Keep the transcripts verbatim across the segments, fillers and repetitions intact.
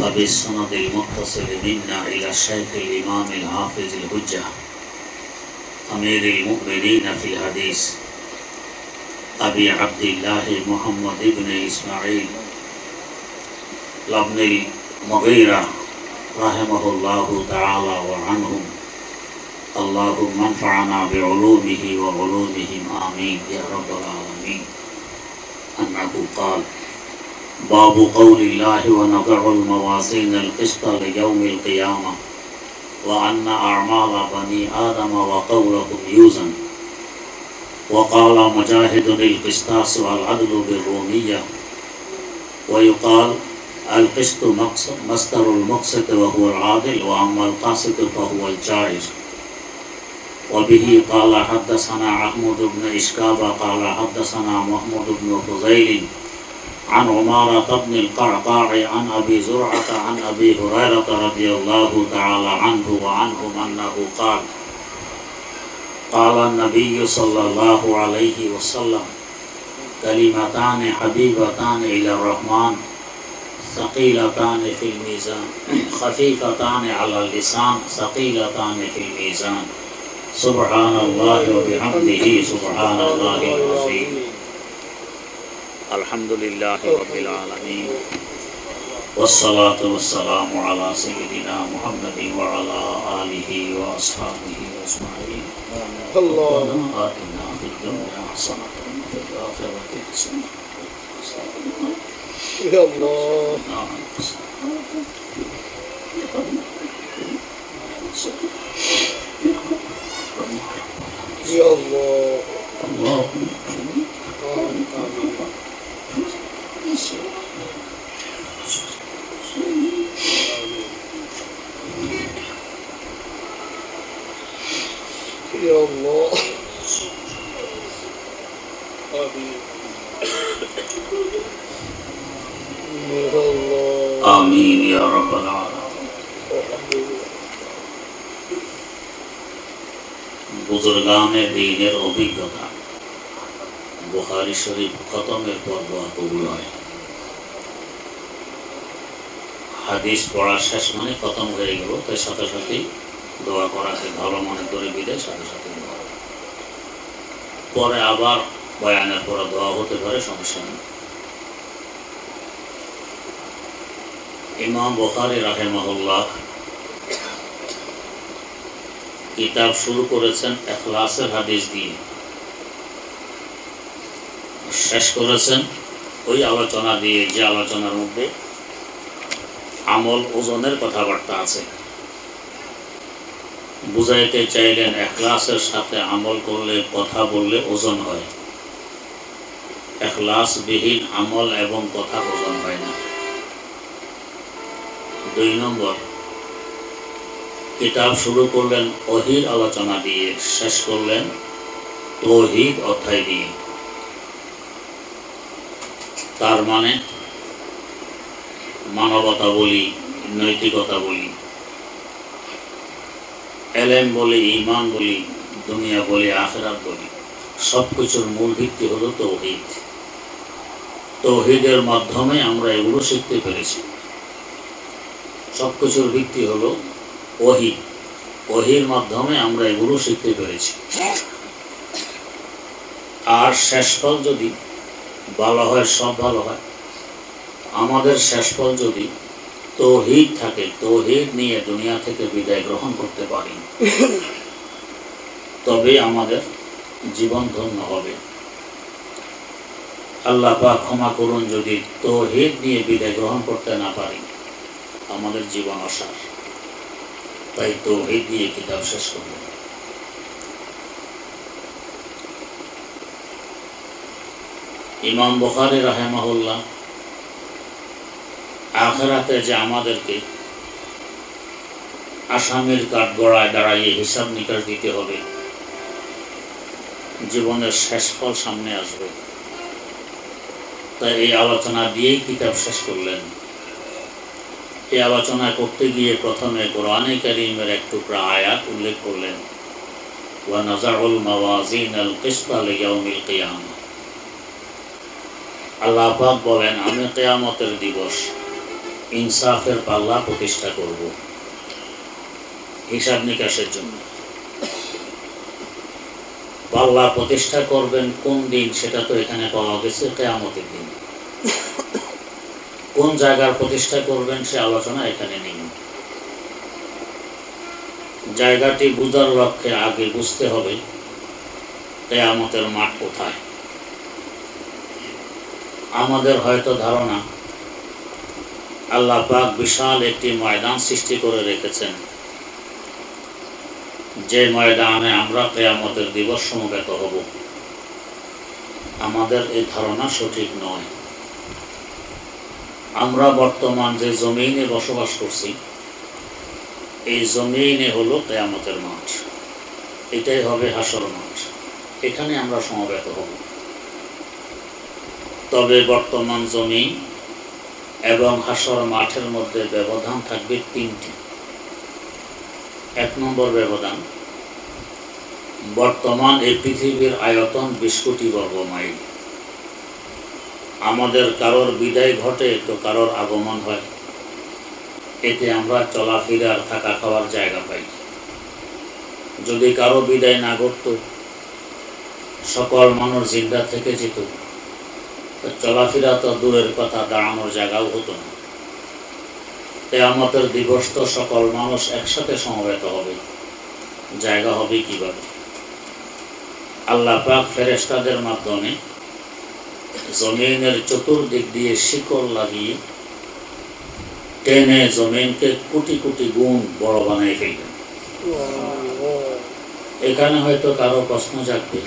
فبالسند المتصل منا إلى الشيخ الإمام الحافظ الحجة أمير المؤمنين في الحديث أبي عبد الله محمد بن إسماعيل لابن المغيرة رحمه الله تعالى وعنهم اللهم انفعنا بعلومه وعلومهم آمين يا رب العالمين. أنه قال: باب قول الله ونضع الموازين القسط ليوم القيامة وأن أعمال بني آدم وقولهم يوزن. وقال مجاهد: القسطاس والعدل بالرومية، ويقال القسط مصدر المقسط وهو العادل، وأما القاسط فهو الجائر. وبه قال: حدثنا أحمد بن إشكابة قال حدثنا محمود بن فضيل عن عمارة بن القعقاع عن أبي زرعة عن أبي هريرة رضي الله تعالى عنه وعنهم أنه قال: قال النبي صلى الله عليه وسلم: كلمتان حبيبتان إلى الرحمن، ثقيلتان في الميزان، خفيفتان على اللسان، ثقيلتان في الميزان. سبحان الله وبحمده، سبحان الله العظيم. الحمد لله رب العالمين، والصلاة والسلام على سيدنا محمد وعلى آله وأصحابه أجمعين. اللهم آتنا في الدنيا حسنة وفي الآخرة حسنة وقنا عذاب النار. يا الله اللهم آمين. يا الله آمين يا الله آمين يا رب العالمين. बुजुर्गान दीन अभिज्ञता बुखारी शरीफ खत्म पर दुआ कबूल है। हादिस पढ़ा शेष माने खत्म হয়ে গেল, তাই সাথে সাথে দোয়া করাকে ভালো মনে করে বিদায় সাথে সাথে দোয়া পরে আবার বয়ানের পরে দোয়া হতে পারে, সমস্যা নেই। ইমাম বুখারী রাহিমাহুল্লাহ কিতাব শুরু করেছেন ইখলাসের হাদিস দিয়ে, শেষ করেছেন ওই আলোচনা দিয়ে যে আলোচনার মধ্যে আমল ওজনের কথাবার্তা আছে। বুঝাইতে চাইলেন ইখলাসের সাথে আমল করলে, কথা বললে ওজন হয়, ইখলাসবিহীন আমল এবং কথা ওজন হয় না। দুই নম্বর, কিতাব শুরু করলেন ওহীর আলোচনা দিয়ে, শেষ করলেন তাওহীদ অধ্যায় দিয়ে। তার মানে মানবতা বলি, নৈতিকতা বলি, এলেম বলি, ইমান বলি, দুনিয়া বলি, আখিরাত বলি, সব কিছুর মূল ভিত্তি হলো তাওহীদ। তাওহীদের মাধ্যমে আমরা এগুলো শিখতে পেরেছি। সব কিছুর ভিত্তি হলো ওহী, ওহীর মাধ্যমে আমরা এগুলো শিখতে পেরেছি। আর শেষফল যদি ভালো হয়, সব ভালো হয়। আমাদের শেষফল যদি তাওহীদ থাকে, তাওহীদ নিয়ে দুনিয়া থেকে বিদায় গ্রহণ করতে পারি, তবে আমাদের জীবন ধন্য হবে। আল্লাহ পাক ক্ষমা করুন, যদি তাওহীদ নিয়ে বিদায় গ্রহণ করতে না পারি, আমাদের জীবন অসার। তাই তাওহীদ নিয়ে কিতাব শেষ করব। ইমাম বুখারী রাহিমাহুল্লাহ আখিরাতে যে আমাদেরকে আসামির কাঠগড়ায় দাঁড়াইয়ে হিসাব নিকাশ দিতে হবে, জীবনের শেষ ফল সামনে আসবে, তাই এই আলোচনা দিয়েই কিতাব শেষ করলেন। এই আলোচনা করতে গিয়ে প্রথমে কোরআনে কারীমের এক টুকরা আয়াত উল্লেখ করলেন, ওয়া নাযাউল মাওয়াজিনাল কিসতা লিয়াউমিল কিয়ামা। আল্লাহ পাক বলেন, আমি কিয়ামতের দিবস इंसाफेर पाल्ला प्रतिष्ठा करब हिसाब निकाशेर जन्य पाल्ला प्रतिष्ठा करबेन कोन दिन सेटा तो एखाने पावा गेछे कियामतेर दिन कोन जायगार प्रतिष्ठा करबेन से आलोचना एखाने नेই जायगाटी बुझार लक्ष्ये आगे बुझते हबे कियामतेर माठ कोथाय आमादेर हयतो धारणा आल्लाह पाक विशाल एक मैदान सृष्टि कर रेखेछेन जे मैदाने आमरा कियामतेर दिवस समवेत हब आमादेर ए धारणा सठीक नय आमरा बर्तमान जे जमीने बसबास करछि ए जमीने हलो कियामतेर माठ एटाई हबे हाशर माठ एखाने आमरा समवेत हब तबे बर्तमान जमीन एवं हाशर माठेर मध्य व्यवधान थाकबे तीनटी एक नम्बर व्यवधान बर्तमान ए पृथिवीर आयतन बीस कोटी वर्ग माइल आमादेर कारोर विदाय घटे तो कारोर आगमन हय एते आमरा चलाफेरा थाका खावार जायगा पाई यदि कारो विदाय ना घटतो सकल मानुष जिंदा थेके जेत तो चलाफेरा तो दूर कथा दाड़ानोर जगह हतो ना कियामतेर दिवस तो सकल मानुष एकसाथे समवेत हबे जायगा हबे किभाबे आल्लाह पाक फेरेश्तादेर माध्यमे जमीनेर चतुर्दिक दिए शिकड़ लागिए टेने जमीनके कोटी कोटी गुण बड़ बनाइए फेलबेन एखाने हयतो कारो प्रश्न जागबे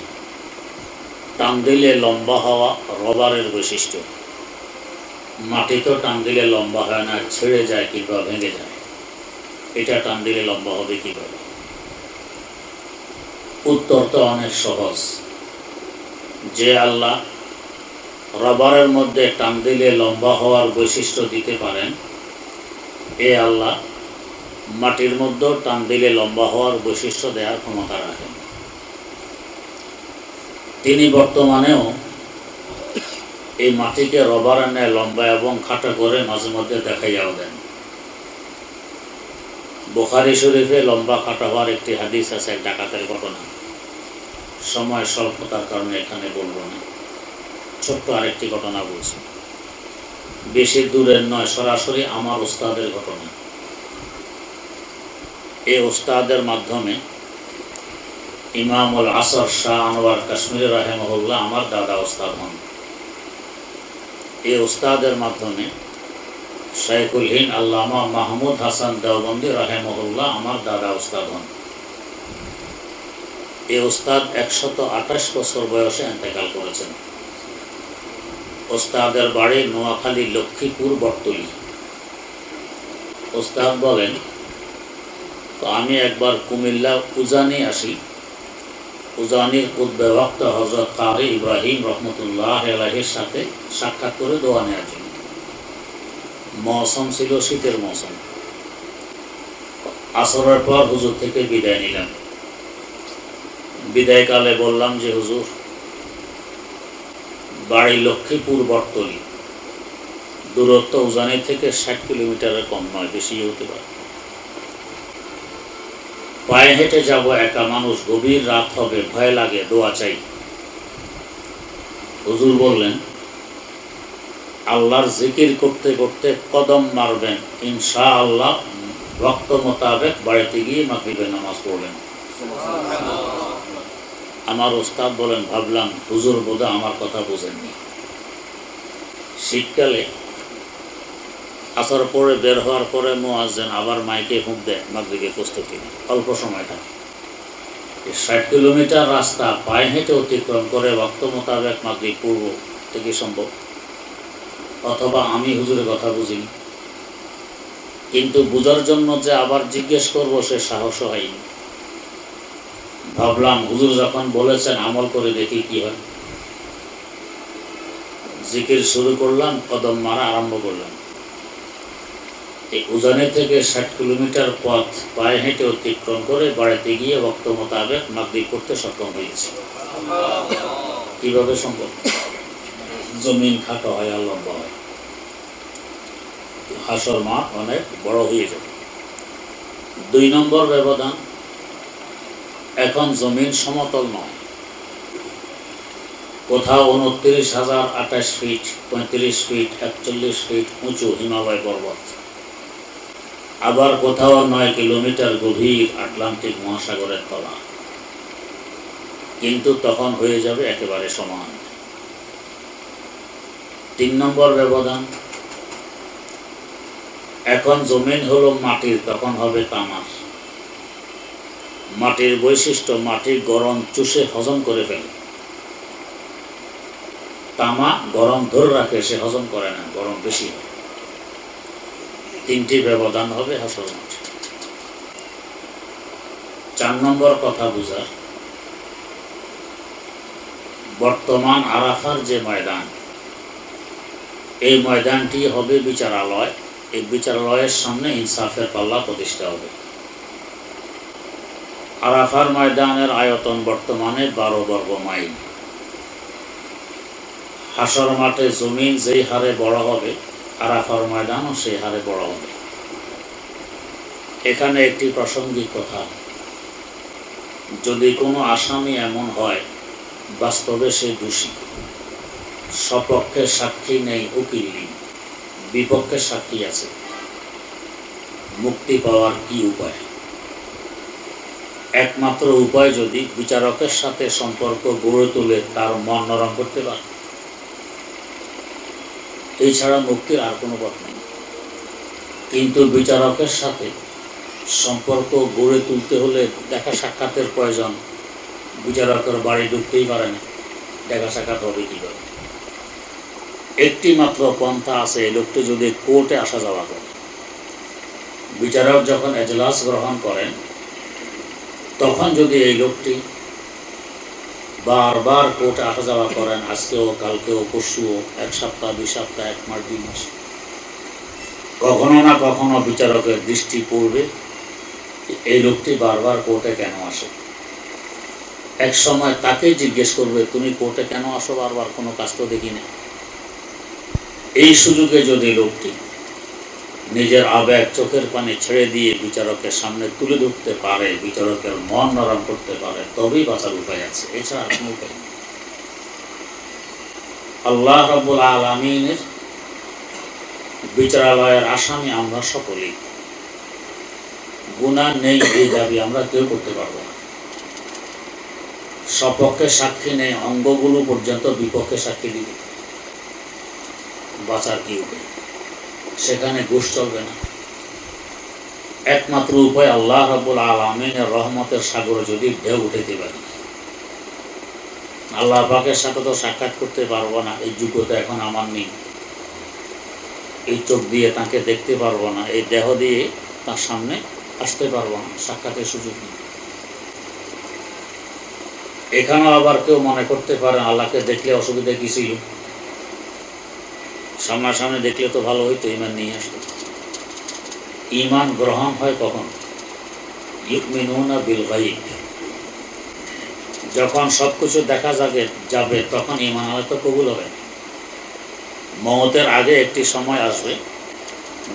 टान दिले लम्बा हवा रबारेर वैशिष्ट्य माटी तो टान दिले लम्बा है ना छिड़े जाए किंबा भेंगे जाए एटा टान दिले लम्बा हबे किभाबे उत्तर तो अनेक सहज जे आल्लाह रबारेर मध्य टान दिले लम्बा हवार वैशिष्ट्य दिते पारेन ए आल्लाह माटिर मध्य टान दिले लम्बा हवार वैशिष्ट्य देयार क्षमता राखेन তিনি বর্তমানেও এই মাটিকে রবারের ন্যায় লম্বা এবং খাটো করে মাঝে মধ্যে দেখাইয়াও দেন বুখারী শরীফে লম্বা খাটো হওয়ার একটি হাদিস আছে এক ডাকাতের ঘটনা সময় স্বল্পতার কারণে এখানে বলবো না ছোট্ট আরেকটি ঘটনা বলছি বেশি দূরের নয় সরাসরি আমার ওস্তাদের ঘটনা এই ওস্তাদের মাধ্যমে इमामुल असर शाह अनवार काश्मीरी रहमहुल्लाह आमार दादा उस्ताद हन ए उस्तादेर माध्यमे शेखुल हिंद आल्लामा महमूद हासान देवबंदी रहमहुल्लाह आमार दादा उस्ताद हन ए उस्ताद एकशत आठाश बछर बयसे इंतेकाल करेछेन उस्तादेर बाड़ी नोयाखाली लक्ष्मीपुर बरतुली उस्ताद बोलेन तो आमी एकबार कुमिल्ला उजानी आसि उजानिर खुतबा वक्त हजरत कारी इब्राहिम रहमतुल्लाह अलैहिर साथे साक्षात करे दोआ नेওয়ার জন্য मौसम छिलो शीतेर मौसम आसरेर पर हुजूर थेके विदाय निलाम विदायकाले बोल्लाम जे हुजूर बाड़ी लक्ष्मीपुर बरतली दूरत्व उजानी थेके ষাট किलोमीटारेर कम नय बेशी होते पारे पाये हेटे जाबो एका मानुष गभीर रात हबे भय लागे दोआ चाई हुजूर बोलें आल्लाहर जिकिर करते करते कदम मारबें इंशाअल्लाह वक्त मोताबेक बाड़ीते गिये मागरिबेर नामाज पड़लें आमार उस्ताद बोलें भाबलाम हुजूर बोधा आमार कथा बोझेननि शीतकाले आसार पर बेर हार पर मुआज्जिन आबार माइके हुक देय मागरिबेर प्रस्तुति अल्प समय ষাট किलोमीटर रास्ता पाए हेटे अतिक्रम करे वक्त मोताबेक मागरिब पूर्व थेके सम्भव अथवा आमी हुजूरेर कथा बुझिनि किन्तु बुझार जन्य जे आबार जिज्ञेस करब से साहस हयनि भाबलाम हुजूर जखन बोलेछेन आमल करे देखि कि हय जिकिर शुरू करलाम कदम मारा आरम्भ करलाम उजानी थेके ষাট किलोमीटर पथ पाये हेटे अतिक्रम करे बाड़ीते गिये वक्त मोताबेक मागरिब करते सक्षम हयेछि किभाबे सम्भव जमीन खाटो हय लम्बा हय আসর মাঠ অনেক বড় হয়ে যাবে। দুই নম্বর ব্যবধান, এখন জমিন সমতল নয়, কোথাও উনত্রিশ হাজার আঠাশ ফিট, পঁয়ত্রিশ ফিট, একচল্লিশ ফিট উঁচু হিমালয় পর্বত, আবার কোথাও নয় কিলোমিটার গভীর আটলান্টিক মহাসাগরের তলা, কিন্তু তখন হয়ে যাবে একেবারে সমান। তিন নম্বর ব্যবধান, এখন জমিন হলো মাটির, তখন হবে তামার। মাটির বৈশিষ্ট্য, মাটির গরম চুষে হজম করে ফেলে, তামা গরম ধরে রাখে, সে হজম করে না, গরম বেশি হয়। তিনটি ব্যবধান হবে হাসর মাঠ। চার নম্বর কথা বুঝার, বর্তমান আরাফার যে ময়দান, এই ময়দানটি হবে বিচারালয়, এই বিচারালয়ের সামনে ইনসাফের পাল্লা প্রতিষ্ঠা হবে। আরাফার ময়দানের আয়তন বর্তমানে বারো বর্গ মাইল। হাসর মাঠে জমিন যেই হারে বড় হবে, আরাফার ময়দানও সেই হারে বড় হবে। এখানে একটি প্রাসঙ্গিক কথা, যদি কোনো আসামি এমন হয় বাস্তবে সে দোষী, স্বপক্ষে সাক্ষী নেই উকিল নেই, বিপক্ষে সাক্ষী আছে, মুক্তি পাওয়ার কি উপায়? একমাত্র উপায় যদি বিচারকের সাথে সম্পর্ক গড়ে তুলে তার মন নরম করতে পারে, এছাড়া মুক্তির আর কোনো পথ নেই। কিন্তু বিচারকের সাথে সম্পর্ক গড়ে তুলতে হলে দেখা সাক্ষাতের প্রয়োজন, বিচারকের বাড়ি ঢুকতেই পারে না, দেখা সাক্ষাৎ হবে কীভাবে? একটি মাত্র পন্থা আছে, লোকটি যদি কোর্টে আসা যাওয়া করে। বিচারক যখন এজলাস গ্রহণ করেন, তখন যদি এই লোকটি বারবার কোর্টে আসা যাওয়া করেন, আজকেও কালকেও পরশুও, এক সপ্তাহ, দুই সপ্তাহ, এক মাস, দুই মাস, কখনো না কখনো বিচারকের দৃষ্টি পড়বে এই লোকটি বারবার কোর্টে কেন আসে। এক সময় তাকেই জিজ্ঞেস করবে, তুমি কোর্টে কেন আসো বারবার, কোনো কাজ তো দেখি না। এই সুযোগে যদি লোকটি নিজের আবেগ চোখের পানি ছেড়ে দিয়ে বিচারকের সামনে তুলে ধরতে পারে, বিচারকের মন নরম করতে পারে, তবেই বাঁচার উপায় আছে, এছাড়া কোনো উপায় নেই। আল্লাহ রাব্বুল আলামিনের বিচারালয়ের আসামি আমরা সকলেই, গুনাহ নেই এই দাবি আমরা কেউ করতে পারবো না, স্বপক্ষে সাক্ষী নেই, অঙ্গগুলো পর্যন্ত বিপক্ষে সাক্ষী দিবে, বাঁচার কি উপায়? সেখানে ঘুষ চলবে না। একমাত্র উপায় আল্লাহ রাব্বুল আলামিনের রহমতের সাগরে যদি ঢেউ উঠাতে পারি। আল্লাহ পাকের সাথে তো সাক্ষাৎ করতে পারবো না, এই যোগ্যতা এখন আমার নেই, এই চোখ দিয়ে তাকে দেখতে পারবো না, এই দেহ দিয়ে তার সামনে আসতে পারবো না, সাক্ষাতের সুযোগ নেই। এখানেও আবার কেউ মনে করতে পারে আল্লাহকে দেখলে অসুবিধা কী ছিল, সামনাসামনি দেখলে তো ভালো হইতো, ইমান নিয়ে আসতো। ইমান গ্রহণ হয় কখন? ইউমিনুনা বিল গায়ব, যখন সব কিছু দেখা যাবে যাবে তখন ইমান হয়তো কবুল হবে। মওতের আগে একটি সময় আসবে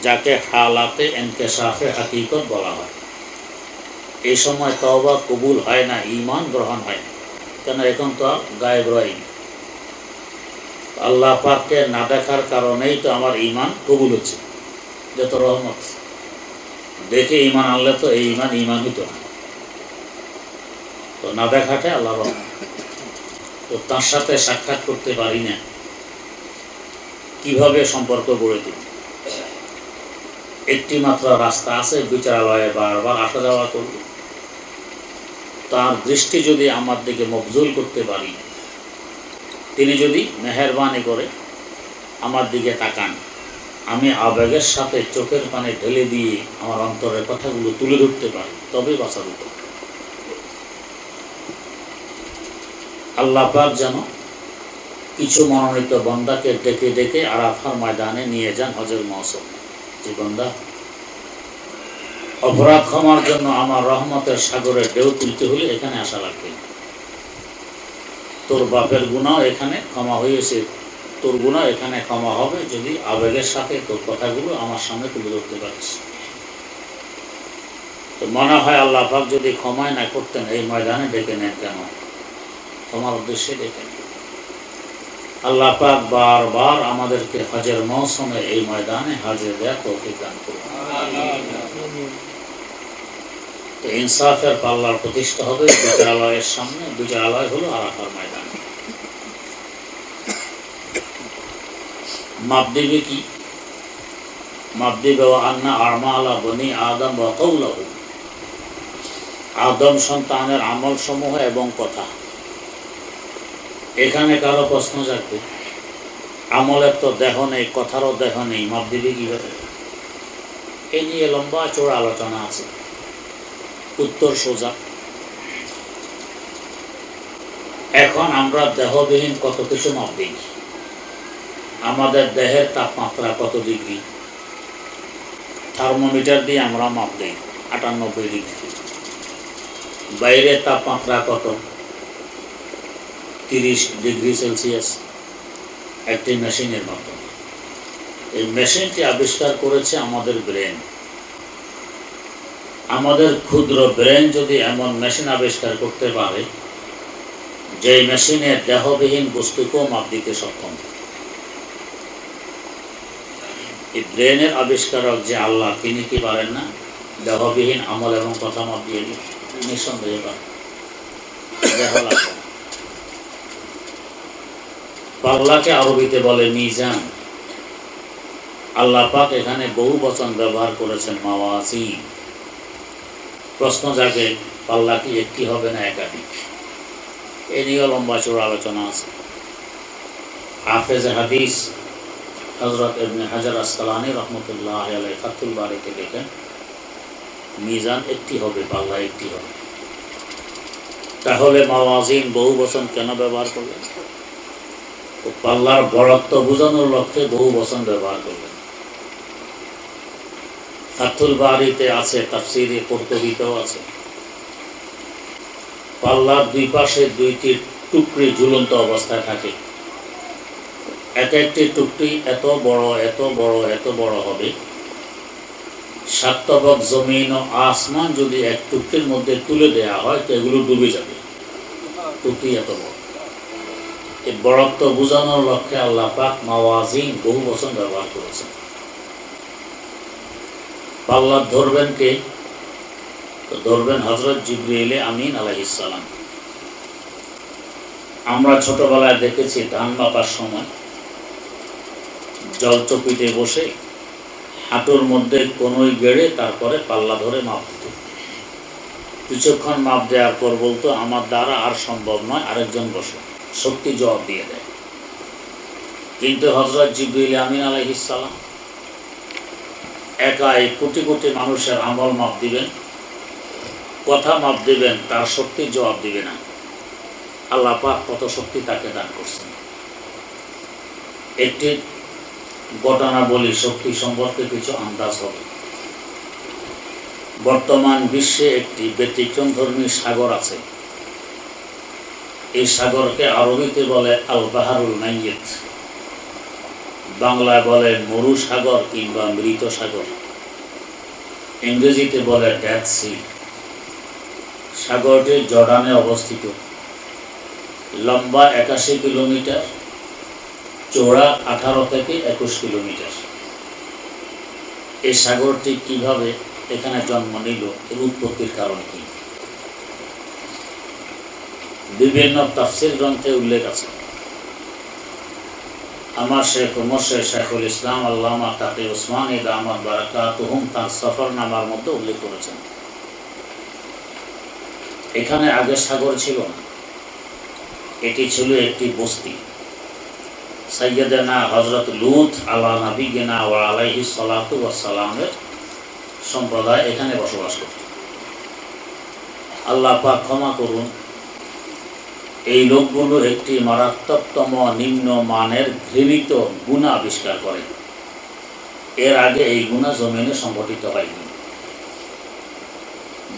যাকে হালাতে ইনকিশাফে হাকিকত বলা হয়। এই সময় তওবা কবুল হয় না, ইমান গ্রহণ হয় না, কেন এখন তো গায়েব রয়। আল্লাহ পাককে না দেখার কারণেই তো আমার ইমান কবুল হচ্ছে, যত রহমত। দেখে ইমান আনলে তো এই ইমান ইমান হতো না, তো না দেখাতে আল্লাহ রহমত। তো তার সাথে সাক্ষাৎ করতে পারি না, কীভাবে সম্পর্ক গড়ে তুলি? একটি মাত্র রাস্তা আছে, বিচারালয়ে বারবার আসা যাওয়া করব, তার দৃষ্টি যদি আমার দিকে মবজুল করতে পারি, তিনি যদি মেহেরবানি করে আমার দিকে তাকান, আমি আবেগের সাথে চোখের পানি ঢেলে দিয়ে আমার অন্তরের কথাগুলো তুলে ধরতে পারি, তবে বাঁচার উপায়। আল্লাহ পাক যেন কিছু মনোনীত বান্দাকে ডেকে ডেকে আরাফার ময়দানে নিয়ে যান হজের মৌসুম। যে বান্দা অপরাধ ক্ষমার জন্য আমার রহমতের সাগরে ঢেউ তুলতে হলে এখানে আসা লাগবে, তোর বাপের গুণাও এখানে ক্ষমা হয়েছে, তোর গুনাহ এখানে ক্ষমা হবে যদি আবেগের সাথে তোর কথাগুলো আমার সামনে তুলে ধরতে পারিস। তো মনে হয় আল্লাহ পাক যদি ক্ষমা না করতেন এই ময়দানে ডেকে নেন কেন, তোমার উদ্দেশ্যে ডেকে নেন। আল্লাহ পাক বারবার আমাদেরকে হজের মৌসুমে এই ময়দানে হাজির দেয়া তৌফিক দান করুন। ইনসাফের পাল্লার প্রতিষ্ঠা হবে বিচারালয়ের সামনে, বিচারালয় হলো আরাফার ময়দান। মাপদিবে কি মাপদিবে আন্না আমালা বনি আদম ওয়া কওলুহু, আদম সন্তানের আমল সমূহ এবং কথা। এখানে কারো প্রশ্ন জাগবে আমলের তো দেহ নেই, কথারও দেহ নেই, মাপদিবে কিভাবে? এ নিয়ে লম্বা চড়া আলোচনা আছে। উত্তর সোজা, এখন আমরা দেহবিহীন কত কিছু মাপ দিই। আমাদের দেহের তাপমাত্রা কত ডিগ্রি থার্মোমিটার দিয়ে আমরা মাপ দিই, আটানব্বই ডিগ্রি। বাইরের তাপমাত্রা কত, তিরিশ ডিগ্রি সেলসিয়াস একটি মেশিনের মাধ্যমে। এই মেশিনটি আবিষ্কার করেছে আমাদের ব্রেন। আমাদের ক্ষুদ্র ব্রেন যদি এমন মেশিন আবিষ্কার করতে পারে যে মেশিনের দেহবিহীন বস্তুকেও মাপ দিতে সক্ষম, এই ব্রেনের আবিষ্কারক যে আল্লাহ তিনি কি পারেন না দেহবিহীন আমল এবং কথা মাপ দিয়ে নিঃসন্দেহে পারেন, দেহ লাগে না। পাল্লাকে আরবিতে বলে মিজান। আল্লাহ পাক এখানে বহু বচন ব্যবহার করেছেন, মাওয়াজি। প্রশ্ন জাগে পাল্লা কি একটি হবে না একাধিক? এ নিয়ে লম্বা চড়া আলোচনা আছে। হাফেজ হাদিস হযরত ইবনে হাজার আসকালানী রাহমাতুল্লাহ আলাইহি ফাতুল বারিতে লেখেন মিজান একটি হবে, পাল্লা একটি হবে। তাহলে মাওয়াজিন বহু বচন কেন ব্যবহার করলেন? তো পাল্লার বড়ত্ব বোঝানোর লক্ষ্যে বহু বচন ব্যবহার করলেন। ফাতুল বারিতে আছে, তাফসিরে কুরতুবীতেও আছে। পাল্লার দুই পাশে দুইটি টুকরি ঝুলন্ত অবস্থায় থাকে। এক একটি টুকরি এত বড় এত বড় এত বড় হবে, সাত তবক জমিন ও আসমান যদি এক টুকরির মধ্যে তুলে দেয়া হয় তো এগুলো ডুবে যাবে, টুকরি এত বড়। এই বড়ত্ব বোঝানোর লক্ষ্যে আল্লাহ পাক মাওয়াজিন বহু বচন ব্যবহার করেছেন। পাল্লা ধরবেন কে? তো ধরবেন হযরত জিবরাইল আমিন আলাইহিস সালাম। আমরা ছোটবেলায় দেখেছি ধান মাপার সময় জলচকিতে বসে হাঁটুর মধ্যে কনুই গেড়ে তারপরে পাল্লা ধরে মাপ দিত। কিছুক্ষণ মাপ দেওয়ার পর বলতো আমার দ্বারা আর সম্ভব নয়, আরেকজন বসে, শক্তি জবাব দিয়ে দেয়। কিন্তু হযরত জিবরাইল আমিন আলাইহিস সালাম একাই কোটি কোটি মানুষের আমল মাপ দিবেন, কথা মাপ দিবেন, তার শক্তি জবাব দিবে না। আল্লাহ পাক কত শক্তি তাকে দান করছেন। একটি ঘটনা বলি, শক্তি সম্পর্কে কিছু আন্দাজ হবে। বর্তমান বিশ্বে একটি ব্যতিক্রমধর্মী সাগর আছে। এই সাগরকে আরবিতে বলে আল বাহরুল মাইয়িত, বাংলায় বলে মরু সাগর কিংবা মৃত সাগর, ইংরেজিতে বলে ডেড সি। সাগরটি জর্ডানে অবস্থিত। লম্বা একাশি কিলোমিটার, চওড়া আঠারো থেকে একুশ কিলোমিটার। এই সাগরটি কিভাবে এখানে জন্ম নিল, এর উৎপত্তির কারণ কি, বিভিন্ন তাফসির গ্রন্থে উল্লেখ আছে। আমার শেখ মোর্শেদ শেখুল ইসলাম আল্লামা তাকি উসমানী দামাত বারাকাতুহুম তার সফরনামার মধ্যে উল্লেখ করেছেন। এখানে আগে সাগর ছিল না, এটি ছিল একটি বস্তি। সাইয়্যিদানা হযরত লূত আলা নবিয়িনা ওয়া আলাইহিস সালাতু ওয়াস সালামের সম্প্রদায় এখানে বসবাস করত। আল্লাহ পাক ক্ষমা করুন, এই লোকগুলো একটি মারাত্মকতম নিম্ন মানের ঘৃণিত গুণা আবিষ্কার করে। এর আগে এই গুণা জমিনে সংঘটিত হয়নি,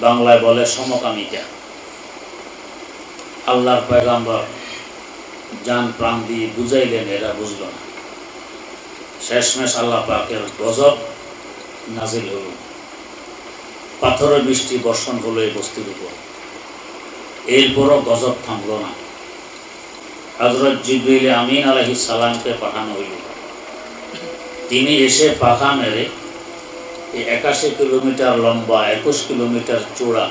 বাংলায় বলে সমকামিতা। আল্লাহর পয়গাম্বর जान प्राण दिए बुझाइलेन एरा बुझलो ना। शेषमेश आल्लाह पाकेर गजब नाजिल हलो, पाथरेर मिष्टि बर्षण हलो एई बस्तिर उपर। एरपरও गजब थामलो ना। हजरत जिब्रील आमीन आलैहिस सालामके पाठानो हलो। तिनि एसे पाखा मेरे एकाशी किलोमीटर लम्बा एकुश किलोमीटर चौड़ा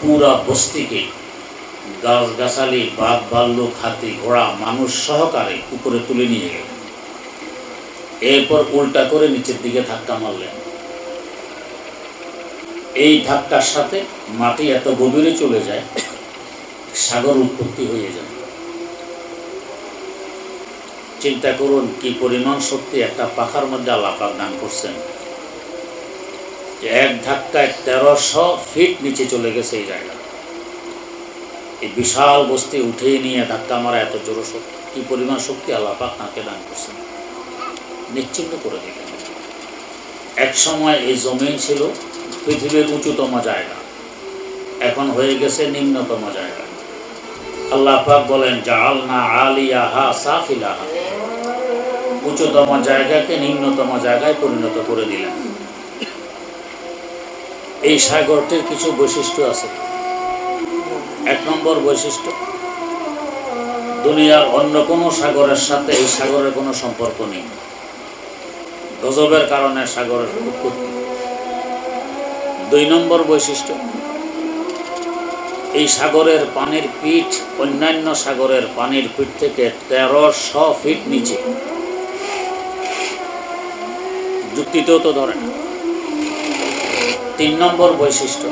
पूरा बस्ती के गाछ गाछाली बाघ भाल्लुक हाथी घोड़ा मानुष सहकारे ऊपर तुले निये गेलेन। एरपर उल्टा करे नीचेर दिके धक्का मारलेन। एई धक्कार साथे माटी एत गभीरे चले जाए सागर उत्पत्ति हये जाए। चिंता करुन कि परिमाण शक्ति एकटा पाखार मध्य आल्लाह पाक दान करছেন। एक धक्काय तेरशो फीट नीचे चले गेছে। এই বিশাল বস্তি উঠিয়ে নিয়ে ধাক্কা মারা এত জোর শক্তি, কি পরিমাণ শক্তি আল্লাহ পাক তাকে দান করছেন, নিশ্চিন্ত করে দিলেন। এক সময় এই জমিন ছিল পৃথিবীর উচ্চতম জায়গা, এখন হয়ে গেছে নিম্নতম জায়গা। আল্লাহ পাক বলেন জাআলনা আলিয়াহা সাফিলাহা, উচ্চতম জায়গাকে নিম্নতম জায়গায় পরিণত করে দিলেন। এই সাগরটির কিছু বৈশিষ্ট্য আছে। এক নম্বর বৈশিষ্ট্য, দুনিয়ার অন্য কোনো সাগরের সাথে এই সাগরের কোনো সম্পর্ক নেই। গজবের কারণে সাগরের উৎপত্তি। দুই নম্বর বৈশিষ্ট্য, এই সাগরের পানির পিঠ অন্যান্য সাগরের পানির পিঠ থেকে তেরোশো ফিট নিচে। যুক্তিতেও তো ধরে না। তিন নম্বর বৈশিষ্ট্য,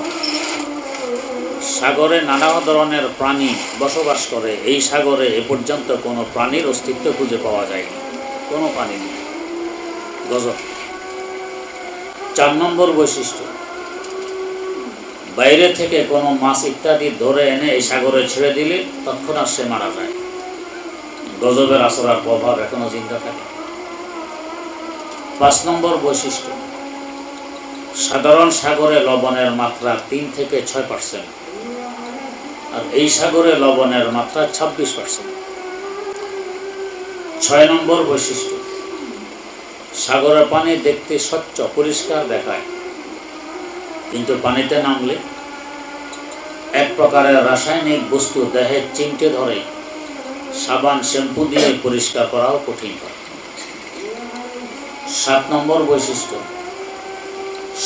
সাগরে নানা ধরনের প্রাণী বসবাস করে। এই সাগরে এ পর্যন্ত কোনো প্রাণীর অস্তিত্ব খুঁজে পাওয়া যায়নি, কোনো প্রাণী নেই, গজব। চার নম্বর বৈশিষ্ট্য, বাইরে থেকে কোনো মাছ ইত্যাদি ধরে এনে এই সাগরে ছেড়ে দিলে তৎক্ষণাৎ সে মারা যায়। গজবের আসরার প্রভাব এখনো জিন্দা থাকে। পাঁচ নম্বর বৈশিষ্ট্য, সাধারণ সাগরে লবণের মাত্রা তিন থেকে ছয় পার্সেন্ট, আর এই সাগরে লবণের মাত্রা ছাব্বিশ পার্সেন্ট। ছয় নম্বর বৈশিষ্ট্য, সাগরের পানি দেখতে স্বচ্ছ পরিষ্কার দেখায়, কিন্তু পানিতে নামলে এক প্রকারের রাসায়নিক বস্তু দেহে চিমটে ধরে, সাবান শ্যাম্পু দিয়ে পরিষ্কার করাও কঠিন হয়। সাত নম্বর বৈশিষ্ট্য,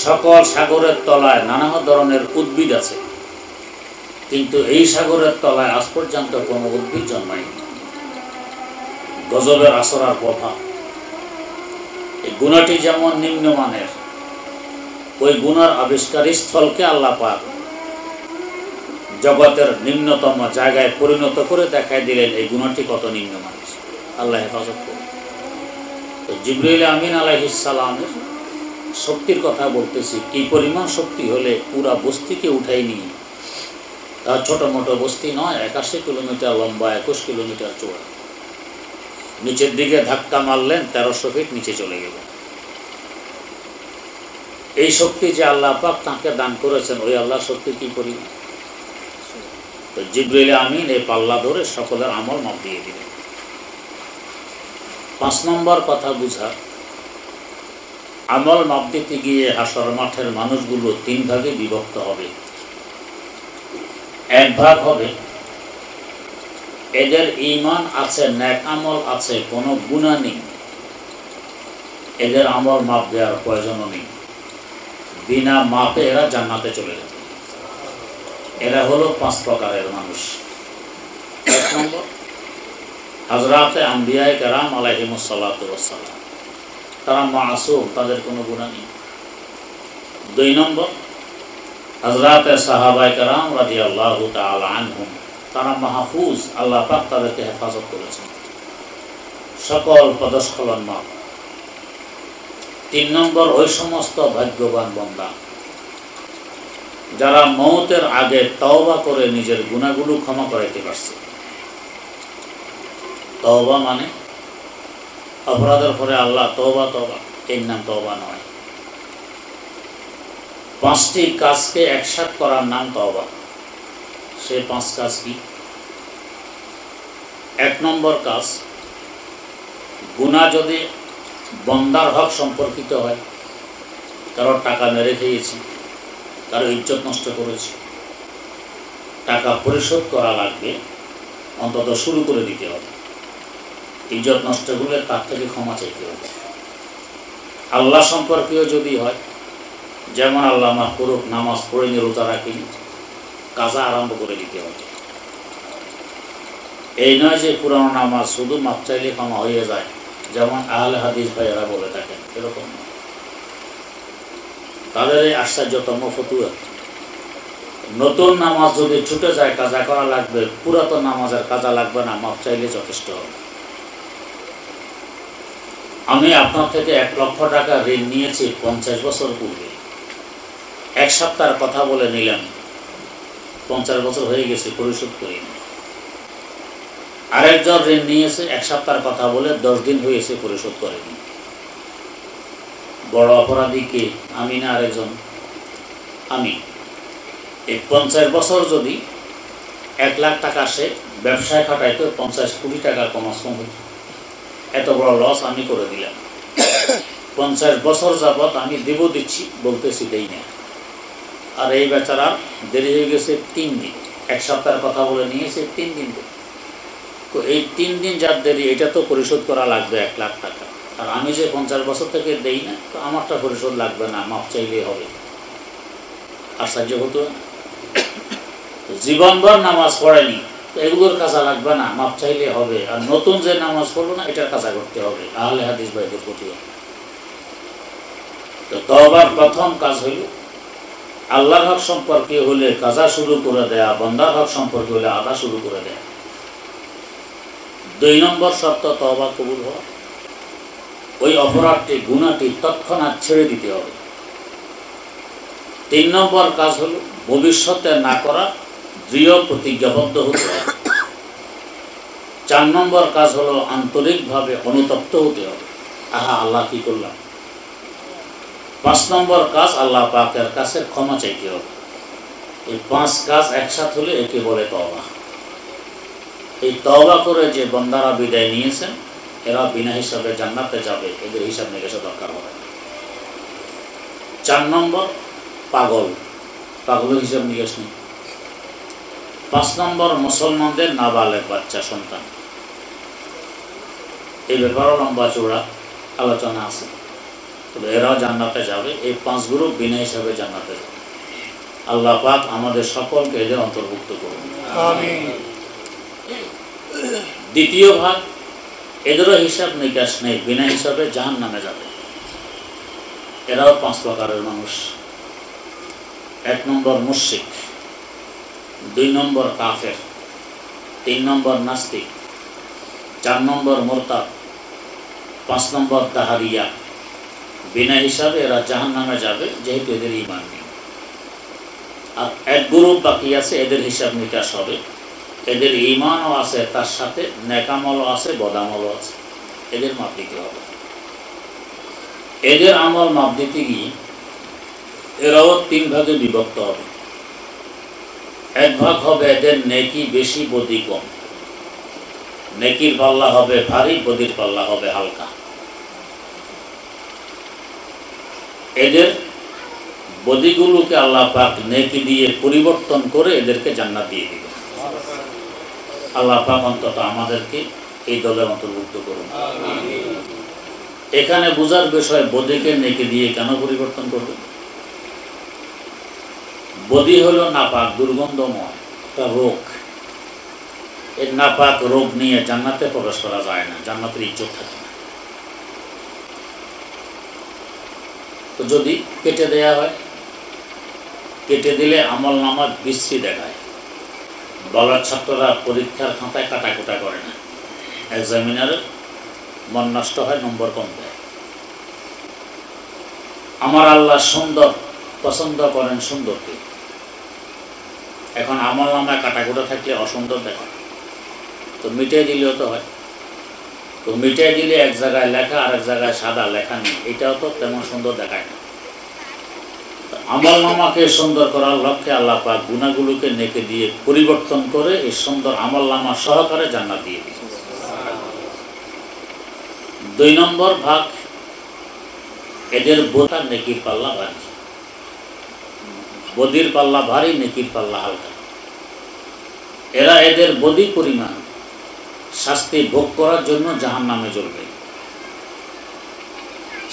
সকল সাগরের তলায় নানা ধরনের উদ্ভিদ আছে, কিন্তু এই সাগরের তলায় আজ পর্যন্ত কোনো উদ্ভিদ জন্মায়নি। গজবের আসরার প্রভাব। এই গুণাটি যেমন নিম্নমানের, ওই গুণার আবিষ্কারী স্থলকে আল্লাহ পাক জগতের নিম্নতম জায়গায় পরিণত করে দেখায় দিলেন এই গুণাটি কত নিম্নমানের। আল্লাহ হেফাজত করুন। তো জিবরিল আমিন আলাইহিস সালামের শক্তির কথা বলতেছি, কি পরিমাণ শক্তি হলে পুরা বস্তিকে উঠাই নিয়ে, তা ছোটো মোটো বস্তি নয়, একাশি কিলোমিটার লম্বা একুশ কিলোমিটার চওড়া, নিচের দিকে ধাক্কা মারলেন, তেরোশো ফিট নিচে চলে গেলেন। এই শক্তি যে আল্লাহ পাক তাঁকে দান করেছেন, ওই আল্লাহ শক্তি কি পরিমাণ। তো জিবরিল আমিন এই পাল্লা ধরে সকলের আমল মাপ দিয়ে দিলেন। পাঁচ নম্বর কথা বুঝা, আমল মাপ দিতে গিয়ে হাসর মাঠের মানুষগুলো তিন ভাগে বিভক্ত হবে। এক ভাগ হবে এদের ঈমান আছে, নেক আমল আছে, কোনো গুনাহ নেই, এদের আমল মাপ দেওয়ার প্রয়োজনও নেই, বিনা মাপে এরা জান্নাতে চলে যাবে। এরা হলো পাঁচ প্রকারের মানুষ। এক নম্বর, হযরতে আম্বিয়ায়ে কেরাম আলাইহিমুস সালাতু ওয়াস সালাম, তারা মাসুম, তাদের কোনো গুনাহ নেই। দুই নম্বর, হযরতে সাহাবায়ে কেরাম রাদিয়াল্লাহু তাআলা আনহুম, তারা মাহফুজ, আল্লাহ পাক তাদেরকে হেফাজত করেছেন সকল পদস্খলন মাপ। তিন নম্বর, ওই সমস্ত ভাগ্যবান বান্দা যারা মওতের আগে তওবা করে নিজের গুনাহগুলো ক্ষমা করাইতে পারছে। তওবা মানে অপরাধের পরে আল্লাহ তওবা তওবা, এর নাম তওবা নয়। পাঁচটি কাজকে একসাথ করার নাম তওবা। সেই পাঁচ কাজ কি? এক নম্বর কাজ গুনাহ যদি বন্দার হক সম্পর্কিত হয়, কারণ টাকা মেরে খেয়েছি, কারো ইজ্জত নষ্ট করেছি, টাকা পরিশোধ করা লাগবে, অন্তত শুরু করে দিতে হবে। ইজ্জত নষ্ট করলে তার থেকে ক্ষমা চাইতে হবে। আল্লাহ সম্পর্কেও যদি হয়, যেমন আল্লাহ মাফ করুক, নামাজ পড়িনি, রোজা রাখিনি, কাজা আরম্ভ করে দিতে হবে। এই নয় যে পুরানো নামাজ শুধু মাপ চাইলে ক্ষমা হয়ে যায়, যেমন আহলে হাদিস ভাইয়েরা বলে থাকেন, এরকম তাদের এই আশ্চর্যতম ফতুয়া। নতুন নামাজ যদি ছুটে যায় কাজা করা লাগবে, পুরাতন নামাজের কাজা লাগবে না, মাপ চাইলে যথেষ্ট হবে। আমি আপনার থেকে এক লক্ষ টাকা ঋণ নিয়েছি পঞ্চাশ বছর পূর্বে, এক সপ্তাহের কথা বলে নিলাম, পঞ্চাশ বছর হয়ে গেছে পরিশোধ করিনি। আরেকজন ঋণ নিয়েছে এক সপ্তাহের কথা বলে দশ দিন হয়েছে পরিশোধ করেনি। বড় অপরাধীকে আমি না আরেকজন? আমি। এই পঞ্চাশ বছর যদি এক লাখ টাকা সে ব্যবসায় খাটাইতো, পঞ্চাশ কোটি টাকা কমাস কম হতো। এত বড় লস আমি করে দিলাম। পঞ্চাশ বছর যাবৎ আমি দেব দিচ্ছি বলতেছি, দেই না। আর এই বেচারা দেরি হয়ে গেছে তিন দিন, এক সপ্তাহের কথা বলে নিয়েছে তিন দিন দেরি। তো এই তিন দিন যার দেরি, এটা তো পরিশোধ করা লাগবে এক লাখ টাকা। আর আমি যে পঞ্চাশ বছর থেকে দেই না, তো আমারটা পরিশোধ লাগবে না, মাফ চাইলেই হবে। আশ্চর্য হতো। জীবনভর নামাজ পড়েনি, এগুলোর কাজা লাগবে না, মাপ চাইলে হবে। আর নতুন যে নামাজ পড়বো না, এটার কাজা করতে হবে, আহলে হাদিস ভাইদের প্রতি। তো তওবার প্রথম কাজ হইল আল্লাহর হক সম্পর্কে হলে কাজা শুরু করে দেয়া, বান্দার হক সম্পর্কে হলে আদা শুরু করে দেয়া। দুই নম্বর শর্ত তওবা কবুল হওয়া, ওই অপরাধটি গুনাহটি তৎক্ষণাৎ ছেড়ে দিতে হবে। তিন নম্বর কাজ হলো ভবিষ্যতে না করা দৃঢ় প্রতিজ্ঞাবদ্ধ হতে হবে। চার নম্বর কাজ হলো আন্তরিকভাবে অনুতপ্ত হতে হবে, আহা আল্লাহ কি করলাম। পাঁচ নম্বর কাজ আল্লাহ পাকের কাছে ক্ষমা চাইতে হবে। এই পাঁচ কাজ একসাথে হলে একে বলে তওবা। এই তওবা করে যে বান্দারা বিদায় নিয়েছেন, এরা বিনা হিসাবে জান্নাতে যাবে, এদের হিসাব নিকাশ দরকার হবে। চার নম্বর পাগল, পাগলের হিসাব নিকাশ নেই। পাঁচ নম্বর মুসলমানদের নাবালেগ বাচ্চা সন্তান, এই ব্যাপারও লম্বা চূড়া আলোচনা আছে, তবে এরাও জান্নাতে যাবে। এই পাঁচ গ্রুপ বিনা হিসাবে জান্নাতে যাবে। আল্লাহ পাক আমাদের সকলকে এদের অন্তর্ভুক্ত করুন, আমিন। দ্বিতীয় ভাগ, এদেরও হিসাব নিকাশ নেই, বিনা হিসাবে জাহান্নামে যাবে। এরাও পাঁচ প্রকারের মানুষ। এক নম্বর মুশরিক, দুই নম্বর কাফের, তিন নম্বর নাস্তিক, চার নম্বর মুরতাদ, পাঁচ নম্বর তাহারিয়া। বিনা হিসাবে এরা জাহান্নামে যাবে, যেহেতু এদের ইমান নেই। আর এক গ্রুপ বাকি আছে, এদের হিসাব নিকাশ হবে। এদের ইমানও আছে, তার সাথে নেকামলও আছে, বদামলও আছে, এদের মাপ দিতে হবে। এদের আমল মাপ দিতে গিয়ে এরাও তিন ভাগে বিভক্ত হবে। এক ভাগ হবে এদের নেকি বেশি বদি কম, নেকির পাল্লা হবে ভারী, বদির পাল্লা হবে হালকা। এদের বদিগুলোকে আল্লাহ পাক নেকি দিয়ে পরিবর্তন করে এদেরকে জান্নাত দিয়ে দিবে। আল্লাহ পাক অন্তত আমাদেরকে এই দলের অন্তর্ভুক্ত করুন। এখানে বোঝার বিষয়, বদিকে নেকি দিয়ে কেন পরিবর্তন করবে? বদি হলো নাপাক, দুর্গন্ধময় একটা রোগ। এই নাপাক রোগ নিয়ে জান্নাতে প্রবেশ করা যায় না, জান্নাতের ইজ্জত থাকে না। তো যদি কেটে দেয়া হয়, কেটে দিলে আমল নামার বিশ্রী দেখায়। বলার ছাত্ররা পরীক্ষার খাতায় কাটাকুটা করে না, এক্সামিনারের মন নষ্ট হয়, নম্বর কম দেয়। আমার আল্লাহ সুন্দর পছন্দ করেন সুন্দরকে। এখন আমল নামায় কাটাকুটা থাকলে অসুন্দর দেখা, তো মিটিয়ে দিলেও তো হয়। তো মিটিয়ে দিলে এক জায়গায় লেখা আর এক জায়গায় সাদা লেখা নেই, এটাও তো তেমন সুন্দর দেখায় না। আমল নামাকে সুন্দর করার লক্ষ্যে আল্লাহ পাক গুণাগুলোকে নেকে দিয়ে পরিবর্তন করে এই সুন্দর আমল নামা সহকারে জান্নাত দিয়ে দিয়েছে। दुई नम्बर भाग एदेर बोतार नेकी पाल्ला भारी, बदिर पाल्ला भारी नेकी पाल्ला हल्का। एरा एदेर बदी परिमाण शास्ति भोग करार जन्य जाहान्नामे चलबे।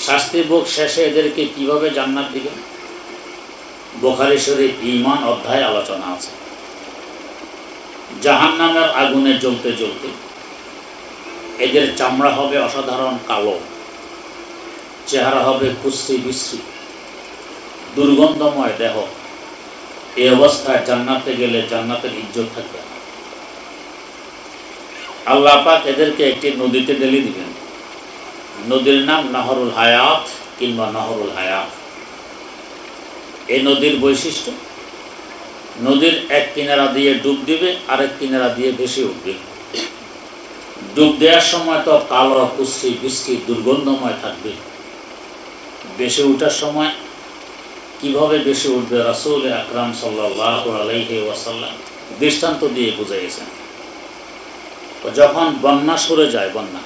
शास्ति भोग शेषे एदेरके किभाबे जान्नात दिबे बुखारी शरीफ ईमान अध्याय आलोचना आछे। জাহান্নামের আগুনে জ্বলতে জ্বলতে এদের চামড়া হবে অসাধারণ কালো, চেহারা হবে কুশ্রি বিশ্রি, দুর্গন্ধময় দেহ। এই অবস্থায় জান্নাতে গেলে জান্নাতের ইজ্জত থাকবে। আল্লাহ পাক এদেরকে একটি নদীতে ঢেলে দিবেন। নদীর নাম নাহরুল হায়াত কিংবা নাহরুল হায়াত। এই নদীর বৈশিষ্ট্য, নদীর এক কিনারা দিয়ে ডুব দিবে, আরেক কিনারা দিয়ে ভেসে উঠবে। ডুব দেওয়ার সময় তো কালো কুশ্রি বিশ্রি দুর্গন্ধময় থাকবে, ভেসে ওঠার সময় কিভাবে ভেসে উঠবে রাসূল আকরাম সাল্লাল্লাহু আলাইহি ওয়াসাল্লাম দৃষ্টান্ত দিয়ে বুঝাইয়েছেন। যখন বন্যা সরে যায়, বন্যা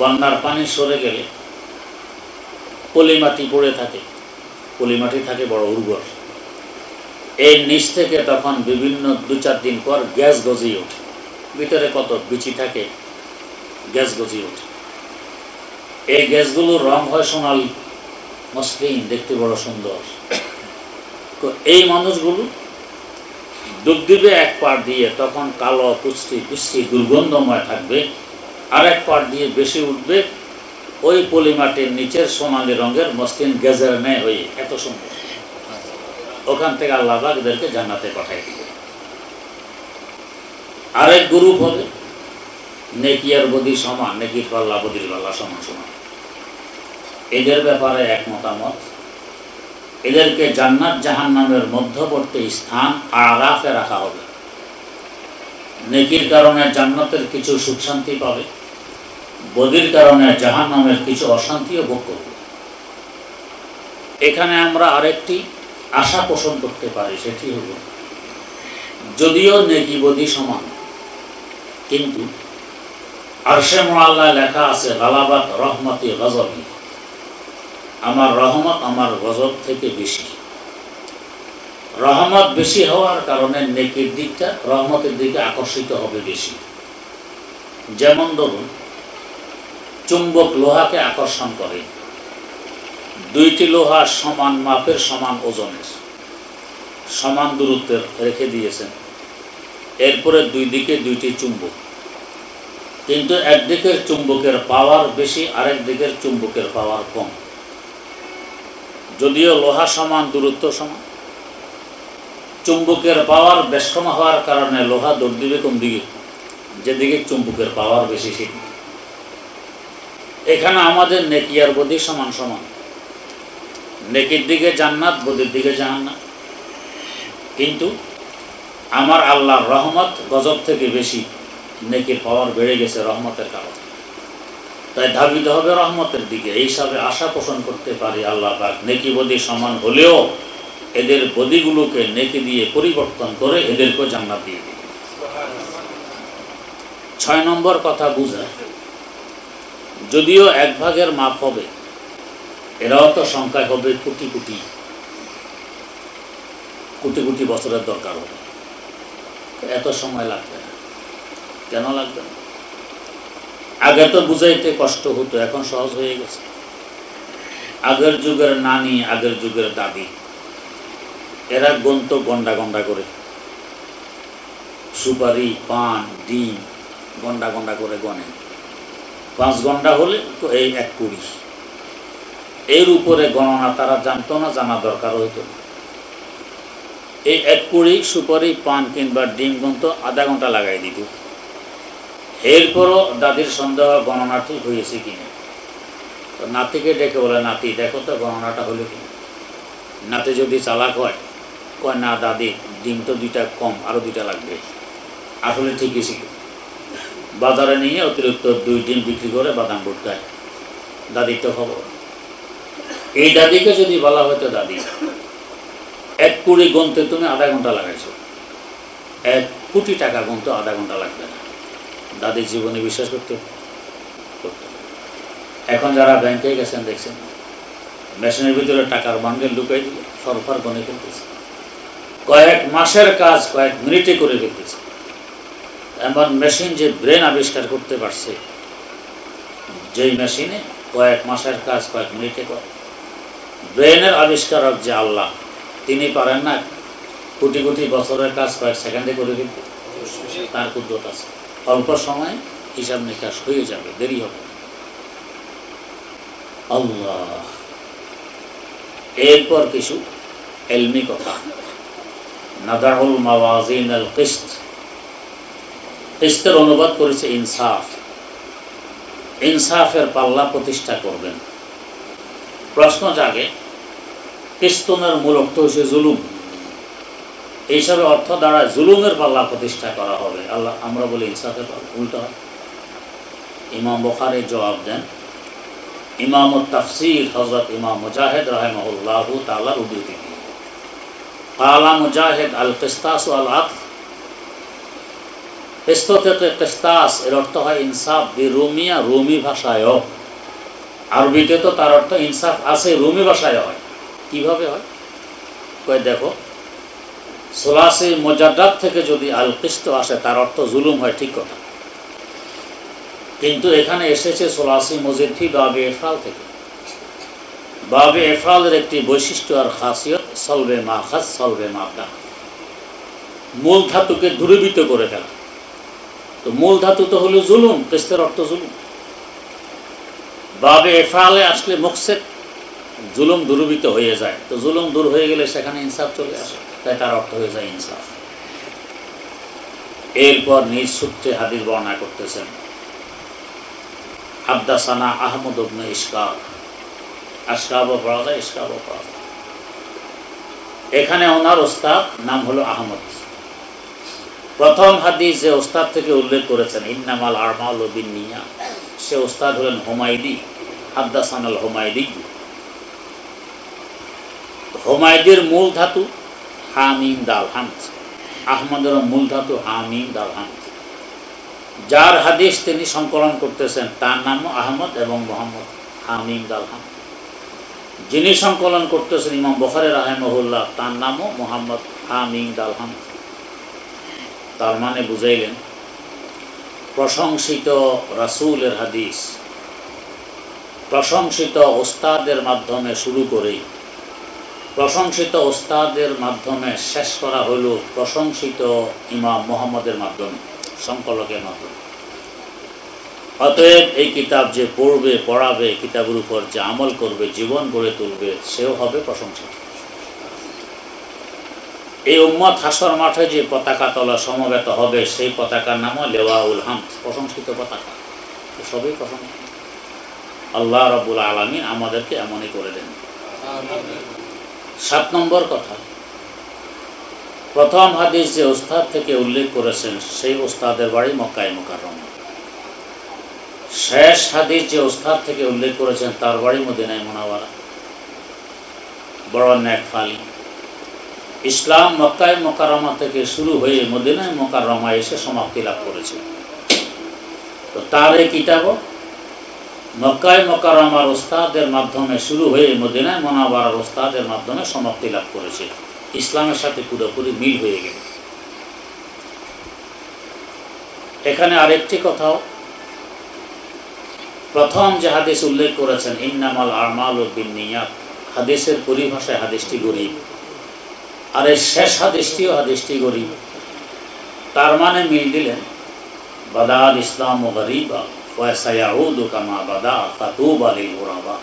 বন্যার পানি সরে গেলে পলিমাটি পড়ে থাকে, পলিমাটি থাকে বড় উর্বর। এই নিচ থেকে তখন বিভিন্ন দু চার দিন পর গ্যাস গজিয়ে ওঠে, ভিতরে কত বিচি থাকে, গ্যাস গজিয়ে ওঠে। এই গ্যাসগুলোর রং হয় সোনালি, মসলিন, দেখতে বড় সুন্দর। তো এই মানুষগুলো ডুব দিবে এক পাড় দিয়ে, তখন কালো কুচকি কুচকি দুর্গন্ধময় থাকবে, আর এক পাড় দিয়ে বেশি উঠবে ওই পলিমাটির নিচের সোনালি রঙের মসলিন গ্যাসের ন্যায় হয়ে এত সুন্দর। ওখান থেকে আল্লাহ পাক এদেরকে জান্নাতে পাঠাই দিবে। আরেক গ্রুপ হবে নেকি আর বদি সমান, নেকি পাল্লা বদির পাল্লা সমান সমান। এদের ব্যাপারে এক মতামত, এদেরকে জান্নাত জাহান্নামের মধ্যবর্তী স্থান আরাফে রাখা হবে। নেকির কারণে জান্নাতের কিছু সুখ শান্তি পাবে, বদির কারণে জাহান্নামের কিছু অশান্তিও ভোগ করবে। এখানে আমরা আরেকটি আশা পোষণ করতে পারি, সেটি হল যদিও নেকি বদি সমান, কিন্তু আরশে মুআল্লায় লেখা আছে গালাবাত রহমতি গজবি, আমার রহমত আমার গজব থেকে বেশি। রহমত বেশি হওয়ার কারণে নেকির দিকটা রহমতের দিকে আকর্ষিত হবে বেশি। যেমন ধরুন চুম্বক লোহাকে আকর্ষণ করে, দুইটি লোহা সমান মাপের সমান ওজনের সমান দূরত্বে রেখে দিয়েছেন, এরপরে দুই দিকে দুইটি চুম্বক, কিন্তু একদিকের চুম্বকের পাওয়ার বেশি, আরেক দিকের চুম্বকের পাওয়ার কম। যদিও লোহা সমান, দূরত্ব সমান, চুম্বকের পাওয়ার বেশ কম হওয়ার কারণে লোহা দৌড় দিবে কোন দিকে, যেদিকে চুম্বকের পাওয়ার বেশি সেদিকে। এখানে আমাদের নেকি আর বদি সমান সমান, নেকির দিকে জান্নাত, বদির দিকে জাহান্নাম, কিন্তু আমার আল্লাহর রহমত গজব থেকে বেশি, নেকির পাওয়ার বেড়ে গেছে রহমতের কারণে, তাই ধাবিত হবে রহমতের দিকে। এই হিসাবে আশা পোষণ করতে পারি আল্লাহ পাক নেকি বদি সমান হলেও এদের বদিগুলোকে নেকি দিয়ে পরিবর্তন করে এদেরকে জান্নাত দিয়ে দিবে। ছয় নম্বর কথা বুঝায়, যদিও এক ভাগের মাপ হবে, এরাও তো সংখ্যায় হবে কোটি কোটি, কোটি কোটি বছরের দরকার হবে, এত সময় লাগবে না। কেন লাগবে না? আগে তো বুঝাইতে কষ্ট হতো, এখন সহজ হয়ে গেছে। আগের যুগের নানি, আগের যুগের দাদি, এরা গন্ত গন্ডা গন্ডা করে সুপারি, পান, ডিম গন্ডা গন্ডা করে গনে, পাঁচ গন্ডা হলে তো এই এক কুড়ি। এর উপরে গণনা তারা জানতো না, জানা দরকার হতো। এই এক কুড়ি সুপারি, পান কিংবা ডিম গন্ত আধা ঘন্টা লাগাই দিত। এরপরও দাদির সন্দেহ গণনা ঠিক হয়েছে কিনা। তো নাতিকে ডেকে বলে, নাতি দেখো তো গণনাটা হলো কিনা। নাতি যদি চালাক হয়, কয় না দাদি ডিম তো দুইটা কম, আরও দুইটা লাগবে। আসলে ঠিকই ছিল। বাজারে নিয়ে অতিরিক্ত দুই ডিম বিক্রি করে বাদাম ভুটকায়। দাদির তো খবর। এই দাদিকে যদি বলা হতো, দাদি এক কুড়ি গণতে তুমি আধা ঘন্টা লাগাইছো, এক কোটি টাকা গণতে আধা ঘন্টা লাগবে না, দাদির জীবনে বিশ্বাস করতে করতে এখন যারা ব্যাংকে গেছেন দেখছেন মেশিনের ভিতরে টাকার বান্ডেল লুকাই দিয়ে ফরফর বনে ফেলতেছে, কয়েক মাসের কাজ কয়েক মিনিটে করে ফেলতেছে। এমন মেশিন যে ব্রেন আবিষ্কার করতে পারছে, যেই মেশিনে কয়েক মাসের কাজ কয়েক মিনিটে করে। ব্রেনের আবিষ্কারক যে আল্লাহ, তিনি পারেন না কোটি কোটি বছরের কাজ কয়েক সেকেন্ডে করে ফেলতে? তার কুদরত আছে, অল্প সময়ে হিসাব নিকাশ হয়ে যাবে, দেরি হবে। আল্লাহ এরপর কিছু এলমি কথা। নাদাউল মাওয়াজিনাল কিসত, কিসতের অনুবাদ করেছে ইনসাফ। ইনসাফের পাল্লা প্রতিষ্ঠা করবেন। প্রশ্ন জাগে, কিস্তনের মূল অর্থ হচ্ছে জুলুম, এইসবের অর্থ দ্বারা জুলুমের পাল্লা প্রতিষ্ঠা করা হবে। আল্লাহ আমরা বলি ইনসাফের পাল্লা, উল্টো হয়। ইমাম বুখারী জবাব দেন, ইমাম তাফসির হযরত ইমাম মুজাহিদ রাহিমাহুল্লাহু তাআলার উদ্ধৃতি দিয়ে, কালা মুজাহিদ আল কিসতাস ওয়াল আদল। কিসত থেকে কিসতাস এর অর্থ হয় ইনসাফ, বি রোমিয়া রোমি ভাষায়ও। আরবিতে তো তার অর্থ ইনসাফ আছে, রোমি ভাষায় হয়। কীভাবে হয় কয় দেখো, সোলাসে মোজাদ্দাদ থেকে যদি আল কিসত আসে তার অর্থ জুলুম হয়, ঠিক কথা। কিন্তু এখানে এসেছে সোলাসি মুজাদ্দি বাবে এফরাল থেকে। বাবে এফরালের একটি বৈশিষ্ট্য আর খাসিয়ত সলবে মাখাজ সলবে মাবদা, মূল ধাতুকে দূরীভূত করে ফেলা। তো মূল ধাতু তো হলো জুলুম, কিসতের অর্থ জুলুম। বাবে এফরালে আসলে মুকসেদ জুলুম দূরীভূত হয়ে যায়। তো জুলুম দূর হয়ে গেলে সেখানে ইনসাফ চলে আসে, তাই তার অর্থ হয়ে যায় ইনসাফ। এরপর নিজ সূত্রে হাদিস বর্ণনা করতেছেন, হাদ্দাসানা আহমদ ইবনে ইসকাব, ইসকাবও পড়া যায়, ইসকাবও পড়া যায়। এখানে ওনার ওস্তাদ নাম হলো আহমদ। প্রথম হাদিস যে ওস্তাদ থেকে উল্লেখ করেছেন ইন্নামাল আমালু বিন্নিয়াত, সে ওস্তাদ হলেন হুমায়দি, হাদ্দাসানাল হুমায়দি। হুমায়দির মূল ধাতু হামিম দাল হামদ, আহমদের মূল ধাতু হামিম দাল হামদ। যার হাদিস তিনি সংকলন করতেছেন তার নামও আহমদ এবং মোহাম্মদ হামিম দাল হামদ। যিনি সংকলন করতেছেন ইমাম বুখারী রাহিমাহুল্লাহ, তার নামও মোহাম্মদ হামিম দাল হামদ। তার মানে বুঝাইলেন, প্রশংসিত রাসূলের হাদিস প্রশংসিত ওস্তাদের মাধ্যমে শুরু করেই প্রশংসিত ওস্তাদের মাধ্যমে শেষ করা হল প্রশংসিত ইমাম মুহাম্মদের মাধ্যমে, সংকলকের মাধ্যমে। অতএব এই কিতাব যে পড়বে, পড়াবে, কিতাবের উপর যে আমল করবে, জীবন গড়ে তুলবে, সেও হবে প্রশংসিত। এই উম্মত হাসর মাঠে যে পতাকা তলা সমবেত হবে, সেই পতাকার নামও লেওয়াউল হামদ, প্রশংসিত পতাকা। তো সবই প্রশংসিত। আল্লাহ রাব্বুল আলামিন আমাদেরকে এমনই করে দেন। সাত নম্বর কথা, প্রথম হাদিস যে ওস্তাদ থেকে উল্লেখ করেছেন সেই ওস্তাদের বাড়ি মক্কায় মুকাররমা। শেষ হাদিস যে ওস্তাদ থেকে উল্লেখ করেছেন তার বাড়ি মদিনায় মুনাওয়ারা। বড় নেকফালি। ইসলাম মক্কায় মুকাররমা থেকে শুরু হয়ে মদিনায় মুকাররমায় এসে সমাপ্তি লাভ করেছে। তো তার এই কিতাবও মক্কায় মুকাররমার ওস্তাদের মাধ্যমে শুরু হয়ে মদিনায় মুনাওয়ারার ওস্তাদের মাধ্যমে সমাপ্তি লাভ করেছে। ইসলামের সাথে পুরোপুরি মিল হয়ে গেল। এখানে আরেকটি কথাও, প্রথম যে হাদিস উল্লেখ করেছেন ইন্নামাল আমালু বিন্নিয়াত, হাদিসের পরিভাষায় হাদিসটি গরীব। আর এই শেষ হাদিসটিও হাদিসটি গরীব। তার মানে মিল দিলেন, বাদাল ইসলামু গরীবা ওয়া সায়াউদু কামা বাদা ফাতুবা লিল গুরাবা।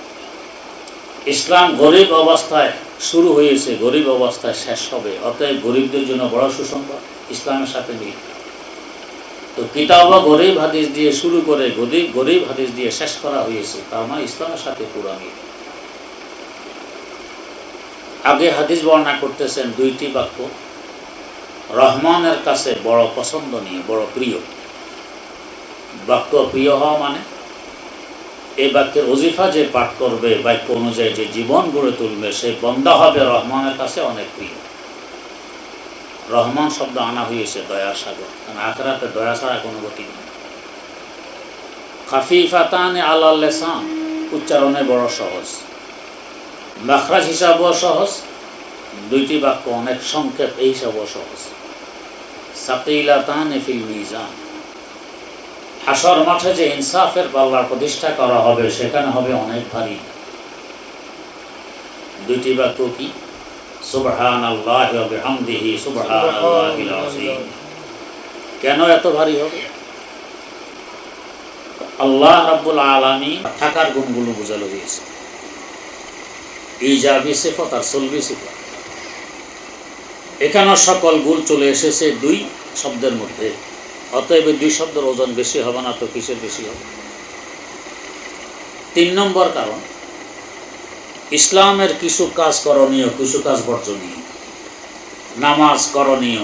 ইসলাম গরীব অবস্থায় শুরু হয়েছে, গরীব অবস্থায় শেষ হবে। অতএব গরীবদের জন্য বড় সুসংবাদ, ইসলামের সাথে মিল। তো কিতাব গরীব হাদিস দিয়ে শুরু করে গরীব গরীব হাদিস দিয়ে শেষ করা হয়েছে, তার মানে ইসলামের সাথে পুরো মিল। আগে হাদিস বর্ণনা করতেছেন দুইটি বাক্য রহমানের কাছে বড় পছন্দনীয়, বড় প্রিয়। বাক্য প্রিয় হওয়া মানে এই বাক্যের ওজিফা যে পাঠ করবে, বাক্য অনুযায়ী যে জীবন গড়ে তুলবে, সেই বন্দা হবে রহমানের কাছে অনেক প্রিয়। রহমান শব্দ আনা হয়েছে দয়ার সাগর, কারণ আখরাতে দয়া ছাড়া কোনো গতি নেই। খাফিফাতান আলাল লিসান, उच्चारणे बड़ सहज माखराज हिसाब सहज दुईटी वाक्य अनेक संक्षेप ये हिसाब सहज सातिलातान फिल मीजान हाशर माठे जे इंसाफेर पाल्ला प्रतिष्ठा करा हबे सेखाने हबे अनेक भारी दुईटी वाक्य की सुबहानाल्लाह व बिहमदिही सुबहानाल्लाहिल अजीम क्यों एत भारी हबे अल्लाह रब्बुल आलामीन थाकार गुणगुलो बुझानो हयेछे इजाबी सिफत और सल्बी सिफत एखाने सकल गुण चले एसेछे दुई शब्देर मध्ये अतएव दुई शब्देर ओजन बेशी हबे ना तो किसेर बेशी हबे। तीन नम्बर कारण इस्लामेर किछु काज करणीय किछु काज बर्जनीय नामाज करणीय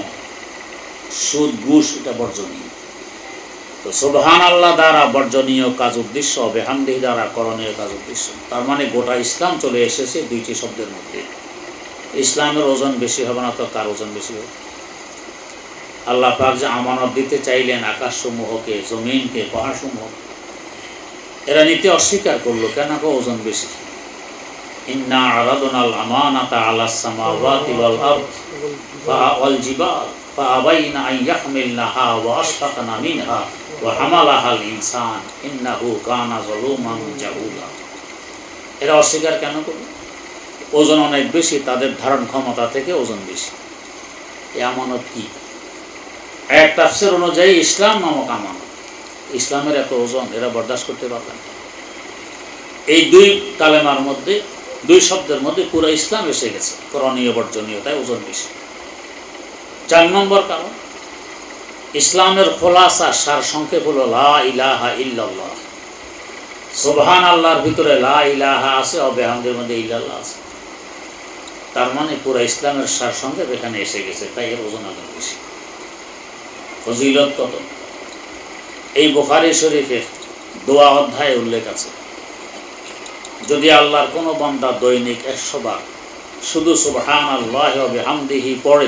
सूद घुष एटा बर्जनीय तो सुबहानाल्लाह द्वारा बर्जनीय काज उद्देश्य और बेहमदिही द्वारा करणीय काज उद्देश्य तार माने गोटा इस्लाम चले एसेछे दुईटी शब्देर मध्ये इस्लामेर ओजन बेशी हबे ना तो कार ओजन बेशी हबे। आल्लाह पाक जे अमानत दिते चाइलेन आकाशসমূह के जमीन के पहाड़সমূह एरा निते अस्वीकार करलो केन को ओजन बेशी इन्ना अरादनाल अमानता आलास समावाति वल अर्द वल जिबाल फअबैन अन यहमिलनहा व अशफकना मिनहा वहमलाहाल इंसान इन्नहु काना जुलुमन जहुला एरा अस्वीकार केन करलो ओजन अनेक बेशी तादेर धारण क्षमता थेके ओजन बेशी। ए आमानत कि एक तफसिर अनुयायी इस्लाम नामक आमानत इस्लामेर एत ओजन एरा बर्दाश्त करते पारबे ना। এই দুই কালেমার মধ্যে দুই শব্দের মধ্যে পুরো ইসলাম এসে গেছে করণীয় বর্জনীয়তায় ওজন বেশি। চার নম্বর কারণ ইসলামের খোলাসা সার সংক্ষেপ হলো লা ইলাহা ইল্লাল্লাহ। সুবহানাল্লাহর ভিতরে লা ইলাহা আছে ও বিহামদের মধ্যে ইল্লাল্লাহ আছে তার মানে পুরো ইসলামের সার সংক্ষেপ এখানে এসে গেছে তাই এর ওজন আরো বেশি। ফজিলত কত এই বুখারী শরীফে দোয়া অধ্যায়ে উল্লেখ আছে যদি আল্লাহর কোনো বান্দা দৈনিক একশো বার শুধু সুবহানাল্লাহি ওয়া বিহামদিহি পড়ে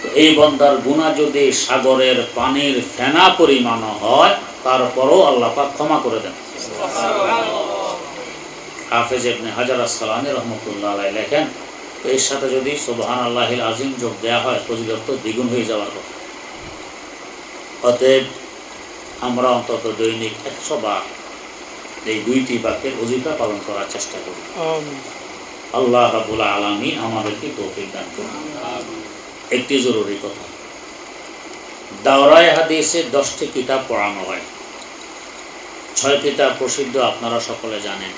তো এই বান্দার গুনাহ যদি সাগরের পানির ফেনা পরিমাণ হয় তারপরও আল্লাহ পাক ক্ষমা করে দেন সুবহানাল্লাহ। হাফেজ ইবনে হাজার আসসালানী রহমাতুল্লাহ আলাইহি লেখেন তো এর সাথে যদি সুবহানাল্লাহিল আযীম যোগ দেয়া হয় ফজিলত দ্বিগুণ হয়ে যাওয়ার কথা। অতএব আমরা অন্তত দৈনিক একশো বার এই দুইটি বাক্যের অজিফা পালন করার চেষ্টা করি। আল্লাহ রাব্বুল আলামিন আমাদেরকে তৌফিক দান করুন। একটি জরুরি কথা দাওরায়ে হাদিসে দশটি কিতাব পড়ানো হয় ছয় কিতাব প্রসিদ্ধ আপনারা সকলে জানেন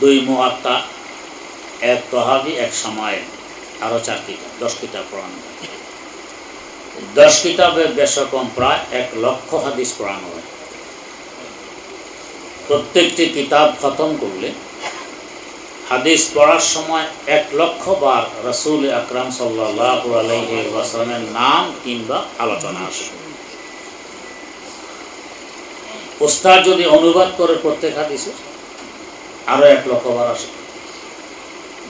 দুই মুআত্তা এক তাহাবি এক সামায়ে আরও চার কিতাব দশ কিতাব পড়ানো হয়। দশ কিতাবের বেশি কম প্রায় এক লক্ষ হাদিস পড়ানো হয়। प्रत्येक किताब खत्म कर ले हादिस पढ़ार समय एक लक्ष बार रसूल अकरम सल्लल्लाहु अलैहि वसल्लम नाम किंबा आलोचना उस्ताद जो अनुवाद कर प्रत्येक हादिस और एक लक्ष बार आसे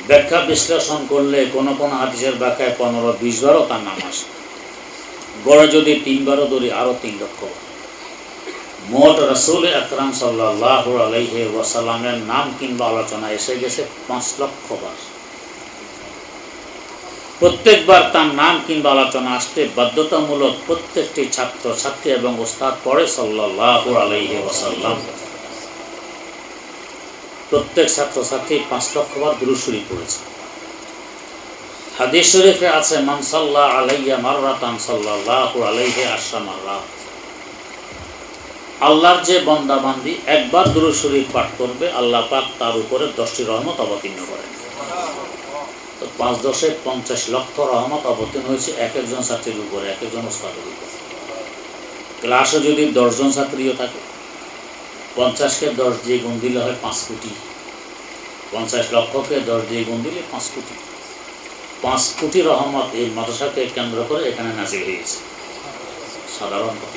व्याख्या विश्लेषण कर ले हादिसर व्याख्या पंद्रह बीस बारो तार नाम आसे गड़े जो तीन बारो दौड़ी और तीन लक्ष बार मोट रसूल अकरम सल्लल्लाहु अलैहि वसल्लमेर नाम किंबा आलोचना एसे गेছে पाँच लक्ष बार प्रत्येक बार तार नाम किंबा आलोचना आसते बाध्यतामूलक प्रत्येकटी छात्र छात्री एवं उस्ताद पढ़े सल्लल्लाहु अलैहि वसल्लम प्रत्येक छात्र छात्री पाँच लक्ष बार दुरूद शरीफ पढ़েছে। हादिस शरीफे आছে मान सल्ला अलैया माररातान सल्लल्लाहु अलैहि अशमारा আল্লাহর যে বান্দা বান্দি একবার দুরূদ শরীফ পাঠ করবে আল্লাহ পাক তার উপরে দশটি রহমত অবতীর্ণ করেন তো পাঁচ দশে পঞ্চাশ লক্ষ রহমত অবতীর্ণ হয়েছে এক একজন ছাত্রীর উপরে এক একজন উস্তাদের উপরে। ক্লাসে যদি দশজন ছাত্রীও থাকে পঞ্চাশকে দশ দিয়ে গুণ দিলে হয় পাঁচ কোটি পঞ্চাশ লক্ষকে দশ দিয়ে গুণ দিলে পাঁচ কোটি পাঁচ কোটি রহমত এই মাদ্রাসাকে কেন্দ্র করে এখানে নাজিল হয়েছে সাধারণ কথা।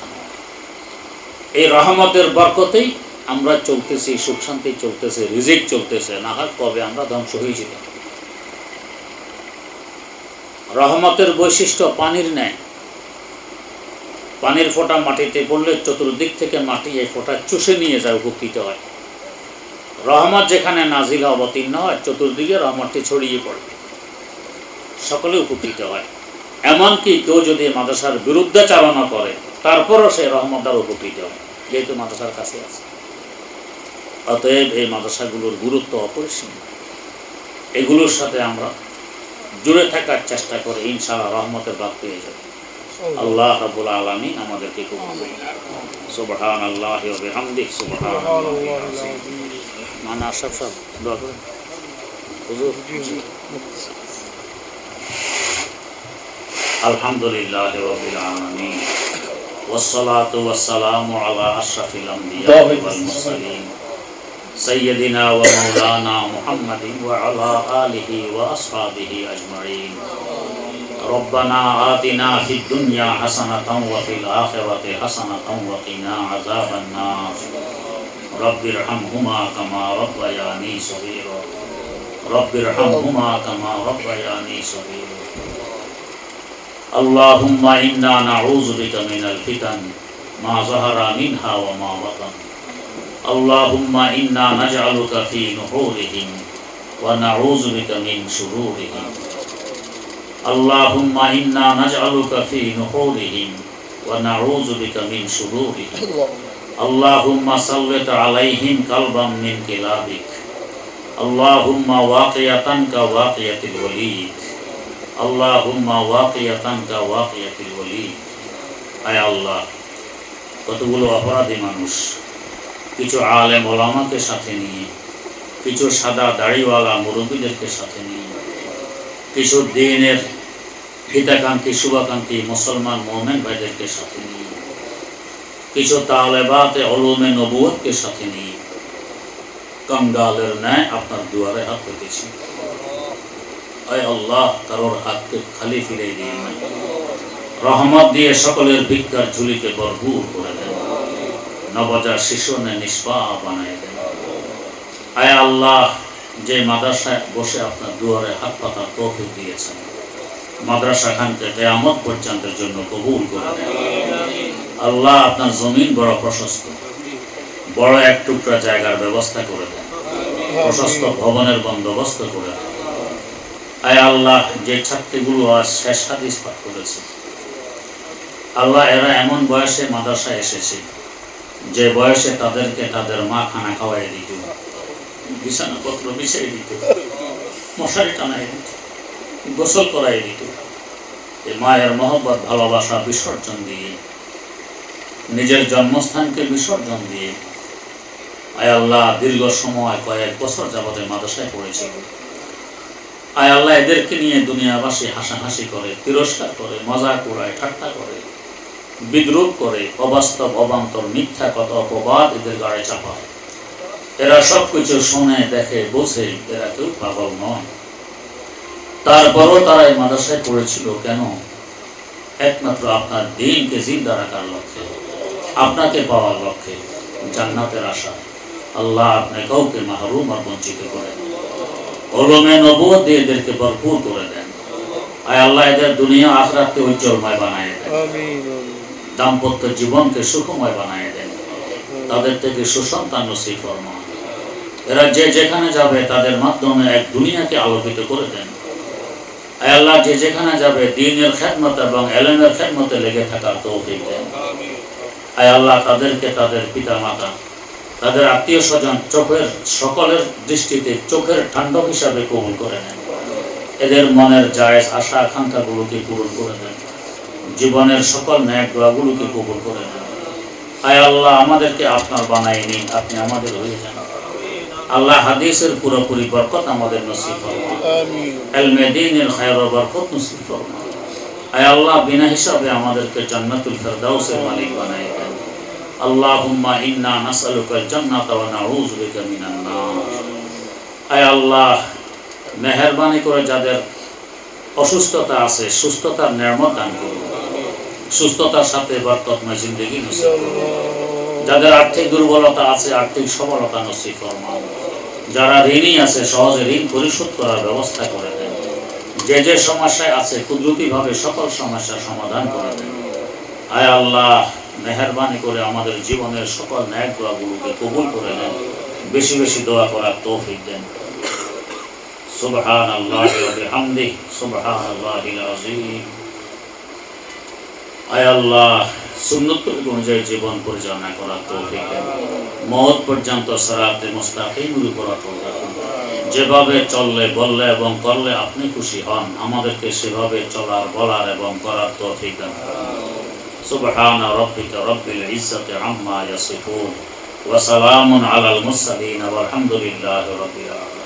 এই রহমতের বরকতেই আমরা চলতেছি সুখ শান্তি চলতেছে রিজিক চলতেছে না হয় কবে আমরা ধ্বংস হয়ে যেতাম। রহমতের বৈশিষ্ট্য পানির ন্যায় পানির ফোঁটা মাটিতে পড়লে চতুর্দিক থেকে মাটি এই ফোঁটা চুষে নিয়ে যায় উপকৃত হয় रहमत যেখানে নাজিল অবতীর্ণ হয় চতুর্দিকে রহমতটি ছড়িয়ে পড়বে, সকলে উপকৃত হয়। এমনকি কেউ যদি মাদ্রাসার বিরুদ্ধে চালনা করে তারপরও সে রহমত দ্বারা উপকৃত হয়, যেহেতু মাদ্রাসার কাছে আছে। অতএব এই মাদ্রাসাগুলোর গুরুত্ব অপরিসীম, এগুলোর সাথে আমরা জুড়ে থাকার চেষ্টা করে ইনশাআল্লাহ রহমতের ভাগ পেয়ে যাবে। আল্লাহ রাব্বুল আলামিন আমাদেরকে কবুল করুন। সুবহানাল্লাহি ওয়া বিহামদিহি সুবহানাল্লাহি। माना सब सब दुआ अल्हम्दुलिल्लाह रब्बिल आलमीन वस्सलातु वस्सलामु अला अशरफिल अंबिया वल मुरसलीन सय्यदिना व मौलाना मुहम्मदिन व अला आलिहि व असहाबिहि अजमईन। रब्बना आतिना फिद दुन्या हसनतन व फिल आखिरति हसनतन व क़िना अज़ाबन नार। رب ارحمهما كما ربياني صغيرا رب ارحمهما كما ربياني صغيرا اللهم إنا نعوذ بك من الفتن ما ظهر منها وما بطن اللهم إنا نجعلك في نحورهم ونعوذ بك من شرورهم اللهم إنا نجعلك في نحورهم ونعوذ بك من شرورهم اللهم سلط عليهم قلبا من كلابك اللهم واقية كواقية الوليد اللهم واقية كواقية الوليد। আয় আল্লাহ, কতগুলো অপরাধী মানুষ কিছু আলেম ওলামাকে সাথে নিয়ে, কিছু সাদা দাড়িওয়ালা মুরব্বীদেরকে সাথে নিয়ে, কিছু দ্বীনের হিতাকাঙ্ক্ষী শুভাকাঙ্ক্ষী মুসলমান মুমিন ভাইদেরকে সাথে নিয়ে, কিছু তালেবাতে উলুমে নবুয়তকে সাথে নিয়ে কঙ্গালের ন্যায় আপনার দুয়ারে হাত পেতেছি। আয় আল্লাহ, কারোর হাতকে খালি ফিরে দিয়ে নাই, রহমত দিয়ে সকলের ভিক্ষার ঝুলিকে ভরপুর করে দেন, নবজাত শিশু নে নিষ্পাপ বানায় দেন। আয় আল্লাহ, যে মাদ্রাসায় বসে আপনার দুয়ারে হাত পাতার তৌফিক দিয়েছেন মাদ্রাসা খানকে কিয়ামত পর্যন্তের জন্য কবুল করে দেন। আল্লাহ, আপনার জমিন বড় প্রশস্ত, বড় এক টুকরা জায়গার ব্যবস্থা করে দেন, প্রশস্ত ভবনের বন্দোবস্ত করে দেন। আয় আল্লাহ, যে ছাত্রীগুলো আজ শেষ হাদিস পাঠ করেছে আল্লাহ, এরা এমন বয়সে মাদ্রাসায় এসেছে যে বয়সে তাদেরকে তাদের মা খানা খাওয়াই দিত, বিছানাপত্র বিছিয়ে দিত, মশারি টানাই দিত, গোসল করাই দিত। এই মায়ের মহব্বত ভালোবাসা বিসর্জন দিয়ে, নিজের জন্মস্থানকে বিসর্জন দিয়ে আয় আল্লাহ দীর্ঘ সময় কয়েক বছর যাবতে মাদ্রাসায় পড়েছিল। আয় আল্লাহ, এদেরকে নিয়ে দুনিয়াবাসী হাসাহাসি করে, তিরস্কার করে, মজা কুড়ায়, ঠাট্টা করে, বিদ্রুপ করে, অবাস্তব অবান্তর মিথ্যা কথা অপবাদ এদের গাড়ে চাপায়। এরা সব কিছু শুনে দেখে বোঝে, এরা কেউ পাগল নয়, তারপরও তারা এই মাদ্রাসায় পড়েছিল কেন? একমাত্র আপনার দিনকে জিন্দা রাখার লক্ষ্যে, আপনাকে পাওয়ার লক্ষ্যে, জান্নাতের আশা। আল্লাহ, আপনি কাউকে মাহরুম আর বঞ্চিত করেন, উলুমে নবুয়ত দিয়ে এদেরকে ভরপুর করে দেন। আয় আল্লাহ, এদের দুনিয়া আখিরাতকে উজ্জ্বলময় বানায় দেন, দাম্পত্য জীবনকে সুখময় বানায় দেন, তাদের থেকে সুসন্তান নসিব ফরমান। এরা যে যেখানে যাবে তাদের মাধ্যমে এক দুনিয়াকে আলোকিত করে দেন। আয় আল্লাহ, যে যেখানে যাবে দ্বীনের খেদমত এবং এলেমের খেদমতে লেগে থাকার তৌফিক দেন। আয় আল্লাহ, তাদেরকে তাদের পিতা মাতা, তাদের আত্মীয় স্বজন চোখের সকলের দৃষ্টিতে চোখের ঠান্ডক হিসাবে কবুল করে নেন, এদের মনের জায়েজ আশা আকাঙ্ক্ষাগুলোকে পূরণ করে দেন, জীবনের সকল ন্যাক দোয়াগুলোকে কবুল করে নেন। আয় আল্লাহ, আমাদেরকে আপনার বানাই নিন, আপনি আমাদের হয়ে যান। আল্লাহ, হাদিসের পুরোপুরি বরকত আমাদের নসিব ফরমান, ইলমে দ্বীনের খায়র বরকত নসিব ফরমান। আয় আল্লাহ, বিনা হিসাবে আমাদেরকে জান্নাতুল ফেরদাউসের মালিক বানায় দেন। আল্লাহুম্মা ইন্না নাসআলুকাল জান্নাতা ওয়া নাউযু বিকা মিনান নার। আয় আল্লাহ, মেহেরবানি করে যাদের অসুস্থতা আছে সুস্থতার নিয়ামত দান করুন, সুস্থতার সাথে বরকতময় জিন্দেগি নসিব করুন। যাদের আর্থিক দুর্বলতা আছে আর্থিক সবলতা নসিব ফরমান। যারা ঋণী আছে সহজে ঋণ পরিশোধ করার ব্যবস্থা করে দেন। যে যে সমস্যায় আছে কুদরতিভাবে সকল সমস্যার সমাধান করে দেন। আয় আল্লাহ, মেহেরবানি করে আমাদের জীবনের সকল ন্যাক দোয়াগুলোকে কবুল করে নেন, বেশি বেশি দোয়া করার তৌফিক দেন। সুবহানাল্লাহি ওয়া বিহামদিহি সুবহানাল্লাহিল আযীম। আয় আল্লাহ সুন্নত অনুযায়ী জীবন পরিচালনা করার তৌফিক দেন। মওত পর্যন্ত সিরাতে মুস্তাকিমের উপর অটল রাখুন। যেভাবে চললে বললে এবং করলে আপনি খুশি হন, আমাদেরকে সেভাবে চলার বলার এবং করার তৌফিক দান। সুবহান রাব্বিকা রাব্বিল ইজ্জাতি আম্মা ইয়াসিফুন ওয়া সালামুন আলাল মুরসালিন ওয়াল হামদুলিল্লাহি রাব্বিল আলামিন।